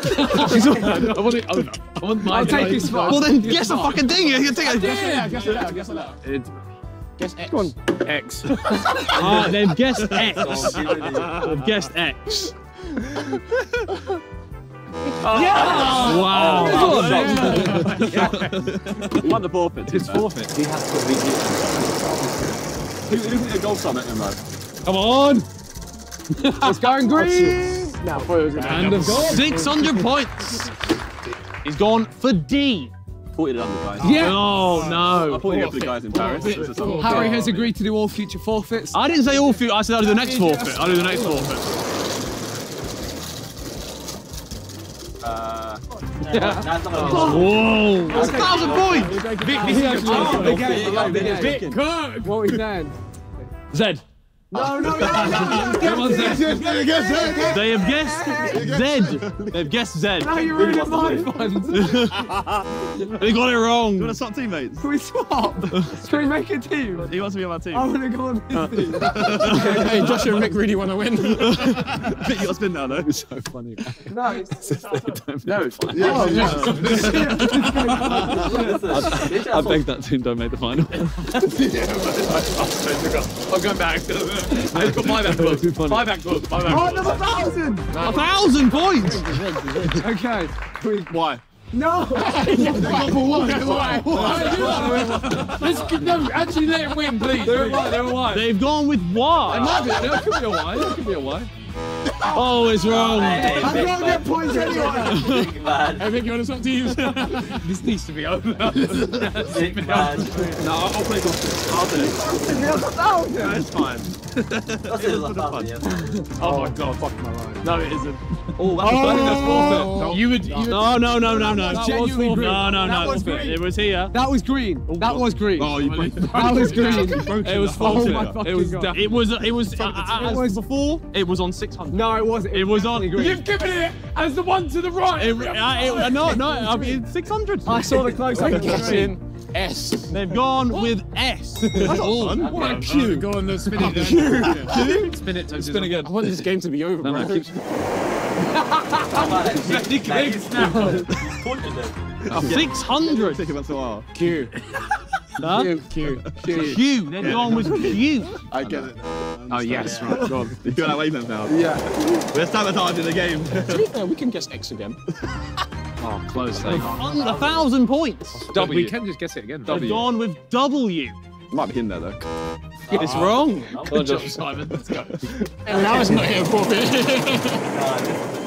want it. Oh, no. I want my. I'll take his spot. Well then, You're guess smart. the fucking thing. You take it. Yeah, guess it out. Guess it out. Guess X. Go on. X. Ah, they've guessed X. They've guessed X. Oh, yeah! Wow! He won the forfeit. It's forfeit. He has to beat you. Who didn't get a goal summit in that? Come on! It's going green! Now, and of course, six hundred points! He's gone for D. Pointed it under, guys. Yeah. Oh, no. I pointed it up to the guys in Paris. Harry has agreed to do all future forfeits. I didn't say all future. I said I'll do the next forfeit. I'll do the next forfeit. Uh, yeah. That's Whoa! That's a thousand points! Vic, this is your turn. Vic, what was that? Zed. No, no, no, no! Come on, Zed. They have guessed Zed. They've guessed Zed. Now you're ruining my fun. They got it wrong. Do you want to swap teammates? Can we swap? Can we make a team? He wants to be on my team. I want to go on his team. Okay, Joshua and Vic really want to win. Vic, you got to spin now, though. It's so funny. No, it's No, it's fine. I beg that team don't make the final. I'm going back. I've got my back book. My back book. My back book. Oh, another thousand! A thousand points! Okay. Please. Why? No! Why? Why? Let's no, actually let him win, please. They're why. They're why. They've gone with why. That could be a why. That could be a why. Oh, it's wrong. I don't get points anyway. I think you want to swap teams. This needs to be over. No, I'll play golf. I'll do it. No, it's fine. That's it. Oh my god, fuck my life. No, it isn't. Oh, that's forfeit. You would. No, no, no, no, no. No, no, no. It was here. That was green. That was green. Oh, you broke it. That was green. It was forfeit. It was. It was. It was. Before it was on six hundred. No, it wasn't. It, it was on. Green. You've given it as the one to the right. It, uh, it, no, no, I mean six hundred. I saw the close. I'm guessing S. They've gone what? with S. That's all. Fun. What a Q. Go on, spin it. Q. Spin it. Spin again. I want this game to be over, no, bro. No, keep... six hundred. Think about the Q. Huh? Q, Q, Q. Q. They're yeah. going with Q. I get it. I oh yes, yeah. right. Go on. You're going that way then now. Yeah. We're sabotaging the game. To be fair, we can guess X again. Oh, close. Thing. Under a thousand points. W. We can just guess it again. They've w. gone with W. Might be in there though. Oh, it's wrong. Oh, good job, Simon. Let's go. And now it's not here for me.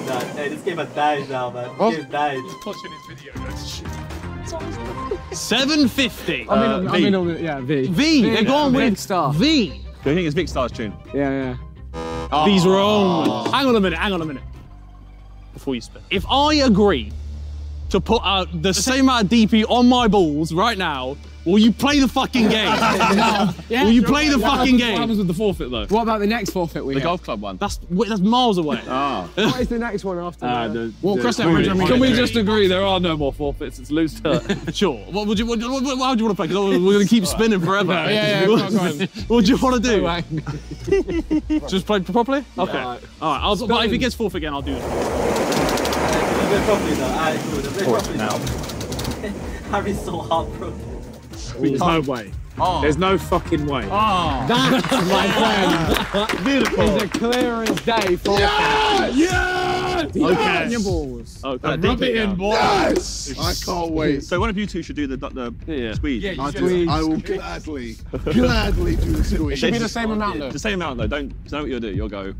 No, hey, this game has died now, man. This game died. He's watching his video. That's shit. seven fifty. Uh, I mean, I mean, on, yeah, V. V. They're going with Star. V. Do you think it's Big Star's tune? Yeah, yeah. Oh. V's wrong. Hang on a minute. Hang on a minute. Before you spin, if I agree to put out the, the same amount of D P on my balls right now, will you play the fucking game? yeah. Will you play the what fucking happens, game? What happens with the forfeit though? What about the next forfeit we The have? Golf club one. That's that's miles away. Oh. What is the next one after uh, that? The, well, the, cross that bridge. Can we agree. just agree there are no more forfeits? It's loose turn. Sure. What would you? What, what, what, how do you want to play? Because we're gonna keep spinning forever. Yeah, yeah. yeah what, on. what do you want to do? Just play properly. Yeah. Okay. All right. All right. I'll, but if it gets forfeit again, I'll do it. Do it properly though. I do it properly now. Harry's so heartbroken. There's no way. Oh. There's no fucking way. Oh. That's my friend. Beautiful. It's a clear as day for yes! Yes! Yes! Okay. In your balls. Okay. Rub it in balls. Yes! I can't wait. So one of you two should do the, the yeah. squeeze. Yeah, I, do, I will gladly, gladly do the squeeze. It should be the same amount though. The same amount though. Don't know what you'll do. You'll go.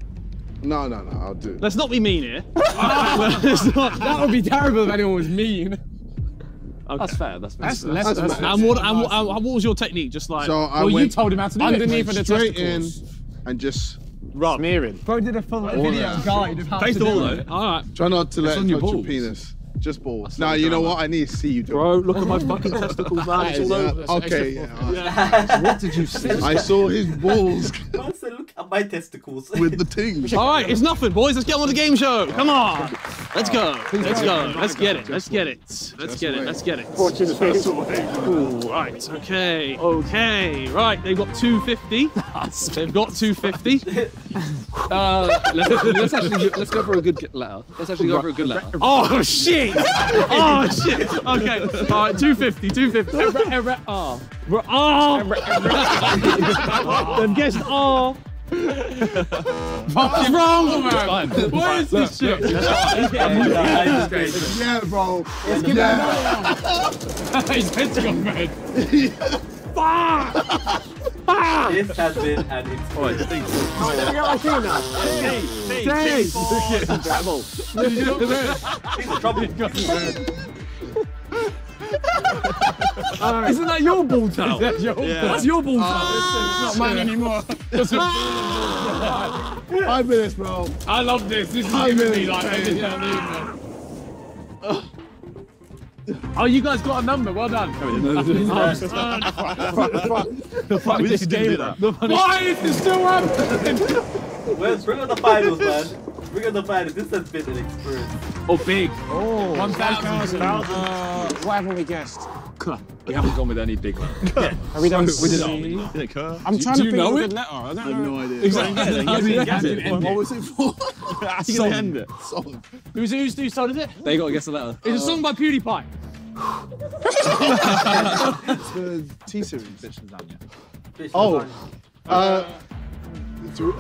No, no, no. I'll do it. Let's not be mean here. That would be terrible if anyone was mean. Okay. That's fair. That's fair. That's, that's, that's, that's fair. And what, and, and what was your technique? Just like, so I well, you told him how to do underneath it. Underneath the testicles. In and just rub. Smearing. Bro did a full like, video that. guide of how Face to do it. Though. All right. Try not to it's let it touch your, your penis. Just balls. Now you know what? I need to see you do. Bro, look at my fucking testicles. That's all over. Okay. Yeah, yeah. What did you see? I saw his balls. I said, look at my testicles. With the ting. All right, it's nothing, boys. Let's get on with the game show. Come on. Let's go. Let's go. Let's get it. Let's get it. Let's get it. Let's get it. All right. Okay. Okay. Right. They've got two fifty. They've got two fifty. Uh, let's, let's actually let's go for a good letter. Let's actually go for a good letter. Oh shit. Oh shit! Okay, all right, two fifty, two fifty. R. R. They've guessed R. What's wrong, man? What is this shit? Yeah, bro. Let's give it a His head's gone red. This has been an exploit. Isn't that your ball towel? That's your ball towel. That's your ball towel. It's not mine anymore. Five minutes, bro. I love this. This is really like everything I need. Oh, you guys got a number. Well done. The funniest game. Why is this still happening? Where's bring on the finals, man? Bring on the finals. This has been an experience. Oh, big. Oh, one thousand. Uh, what haven't we guessed? We haven't gone with any big letter. Yeah. Have we done so, we did it all. I'm trying do to think of a good letter. I don't know. I have no idea. Exactly. How did it end? What was it for? How did it end? Song. Who's who's who started it? They got to guess a letter. It's uh, a song by PewDiePie. It's the T-Series. Bitch lasagna. Oh. Uh,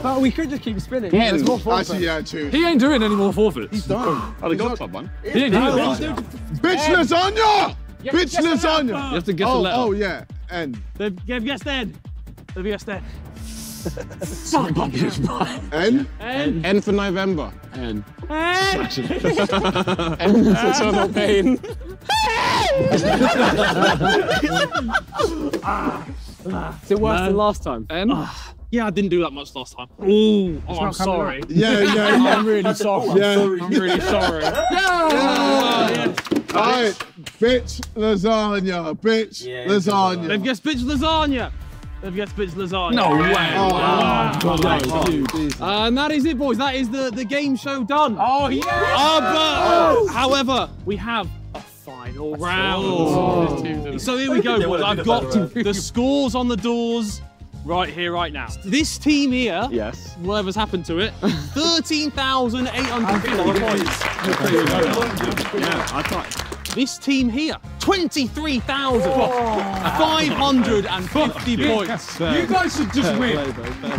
but we could just keep spinning. Yeah, there's more forfeits. Actually, yeah, true. He ain't doing any more forfeits. He's done. Oh, the golf club one. He ain't doing it. Bitch lasagna! You bitch lasagna! You have to guess oh, a letter. Oh, yeah, N. They've, they've guessed N. They've guessed N. Fuck, N? N? N? N for November. N. N? N for eternal pain. Is it worse no. than last time? N? Yeah, I didn't do that much last time. Ooh, oh, I'm sorry. Yeah, yeah, yeah. I'm really sorry. Yeah. I'm really sorry. Yeah! yeah. yeah. All right, bitch lasagna, bitch yeah, lasagna. They've guessed bitch lasagna. They've guessed bitch lasagna. No way. Oh, wow. oh, wow. oh, oh, oh. Uh, and that is it, boys. That is the, the game show done. Oh, yes. Uh, but, oh. However, we have a final That's round. Oh. So here we go, boys. I've got the scores on the doors. Right here, right now. This team here, yes. whatever's happened to it, thirteen thousand eight hundred fifty points. Yeah, I tried. This team here, twenty-three thousand five hundred fifty points. You guys should just win.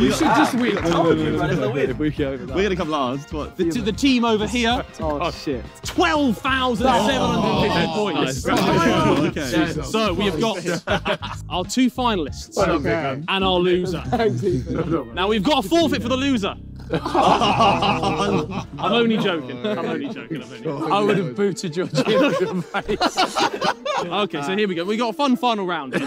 You should just win. We're going to come last. What? The, to the team over here, oh shit, twelve thousand seven hundred fifty points. Oh, okay. So we have got our two finalists okay. and our loser. Now we've got a forfeit for the loser. Oh. I'm only joking. I'm only joking. I'm only joking. I would have booted your children. Okay, so here we go. We got a fun final round. We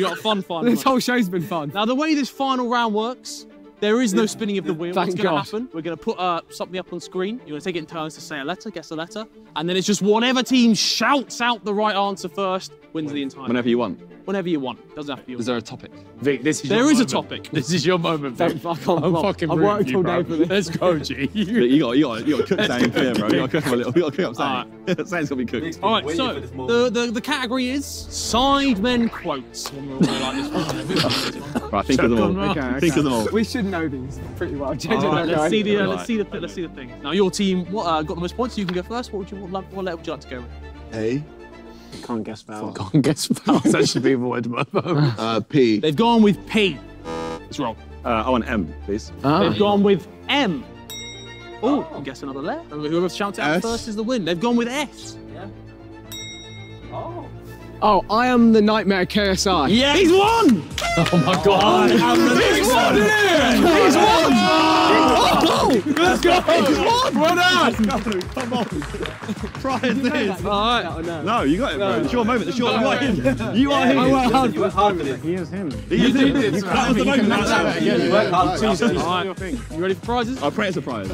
got a fun final. This whole show's been fun. Now the way this final round works There is no spinning of the wheel. Thank What's going to happen? We're going to put uh, something up on screen. You're going to take it in turns to say a letter, guess a letter. And then it's just whatever team shouts out the right answer first wins when, the entire Whenever you want. Whenever you want. Doesn't have to be Is one. There a topic? Vic, this is there your is moment. a topic. This is your moment, Vic. I can't I'm fucking I've worked all day for this. Let's go, G. you got you got you got cook something here, bro. You got to cook a little. You got to cook up something. Right. Something's got to be cooked. All right, so the, the the category is Sidemen quotes. Right, think of them all. Okay, okay. Think of them all. We should know these pretty well. J J, all right, let's guy. see the uh, right. let's see the let's see the thing. Now your team what uh, got the most points. You can go first. What would you what, what letter would you like to go with? A. Can't guess vowels. Can't guess vowels. That should be avoided. Uh, P. They've gone with P. It's wrong. Uh, I want M, please. Ah. They've gone with M. Oh, oh. Guess another letter. Whoever shouts out first is the win. They've gone with S. Yeah. Oh. Oh, I am the nightmare K S I. Yeah. He's won! Oh my God. Oh, I'm the He's won! He's won! Oh. He's won! Oh. Let's go! He's won! Well done! No, come on. Try this. All right. No. no, you got it, bro. No, it's your no, moment. It's your moment. No, no, no. You are him. I worked hard for this. He is him. He is him. That was the moment. That was You ready for prizes? I pray it's a prize.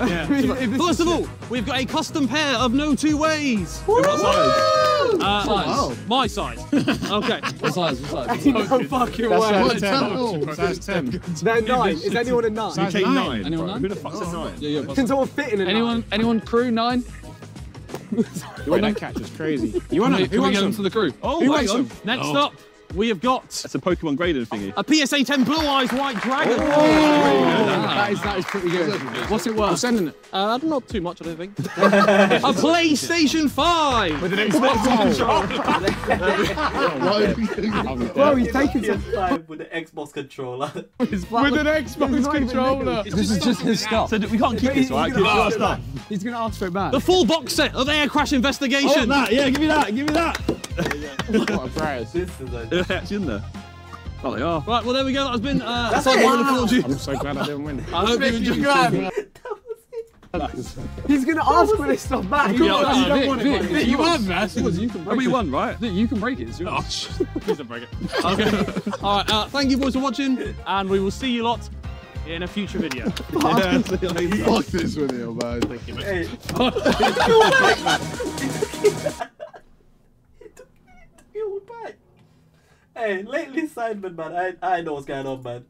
First of all, we've got a custom pair of No Two Ways. What size? Uh, oh. My size. Okay. What size? What size? No fucking way. Size ten. Size ten. They're nine. Is anyone a nine? You take nine. Anyone nine? Who the fuck's a nine? Yeah, yeah. Can someone fit in a anyone, nine? Anyone? Anyone? Crew nine. Your net catch is crazy. You want to? Who wants them for the crew? Oh, who wants them? Next oh. up, we have got. That's a Pokemon graded thingy. A P S A ten Blue Eyes White Dragon. Oh. Oh. That is that is pretty good. What's it worth? I'm sending it. Uh, not too much, I don't think. A PlayStation five! With an Xbox controller! Whoa, he's taking some with an Xbox controller. With an Xbox controller! This is just his stuff. So we can't keep this, right? He's gonna ask for it back. The full box set of Air Crash Investigation! Oh, that, yeah, give me that, give me that! What a prize. This is a... That's in there. Oh, they are. Right, well, there we go. That has been uh, That's it. Wow. I'm so glad I didn't win. I hope you enjoyed it. That was it. He's going to ask for this stuff back. Yeah, on, no, you don't Vic, want it. Vic, Vic, you won, man. You can break I mean, it. You won, right? Vic, you can break it. It's yours. Oh, please don't break it. Okay. All right, uh, thank you boys for watching, and we will see you lot in a future video. Yeah, fuck this video, man. Thank you, mate. Hey. Hey, lately Sidemen, man, I, I know what's going on, man.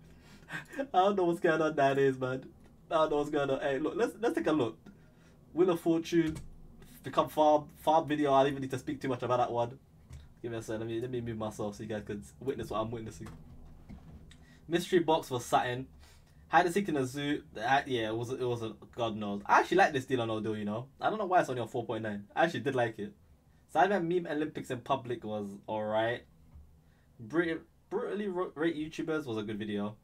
I don't know what's going on nowadays, man. I don't know what's going on. Hey, look, let's let's take a look. Wheel of Fortune, become farm farm video. I don't even need to speak too much about that one. Give me a second. Let me let me move myself so you guys can witness what I'm witnessing. Mystery box for Saturn. Hide and seek in a zoo. I, yeah, it was it was a God knows. I actually like this deal on Odoo, you know. I don't know why it's only on four point nine. I actually did like it. Sidemen meme Olympics in public was alright. Brit brutally rate YouTubers was a good video.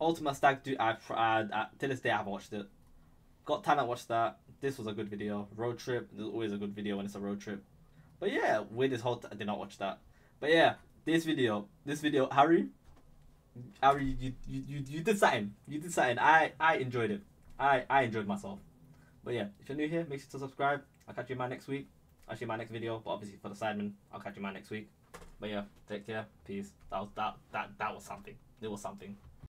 Ultima Stag do I, I, I to this day I haven't watched it. Got time I watched that. This was a good video. Road trip. There's always a good video when it's a road trip. But yeah, weird this whole t I did not watch that. But yeah, this video, this video, Harry, Harry, you you you, you did something. You did something. I I enjoyed it. I I enjoyed myself. But yeah, if you're new here, make sure to subscribe. I'll catch you in my next week. Actually, my next video, but obviously for the Sidemen, I'll catch you in my next week. But yeah, take care, peace. That was that that that was something. It was something.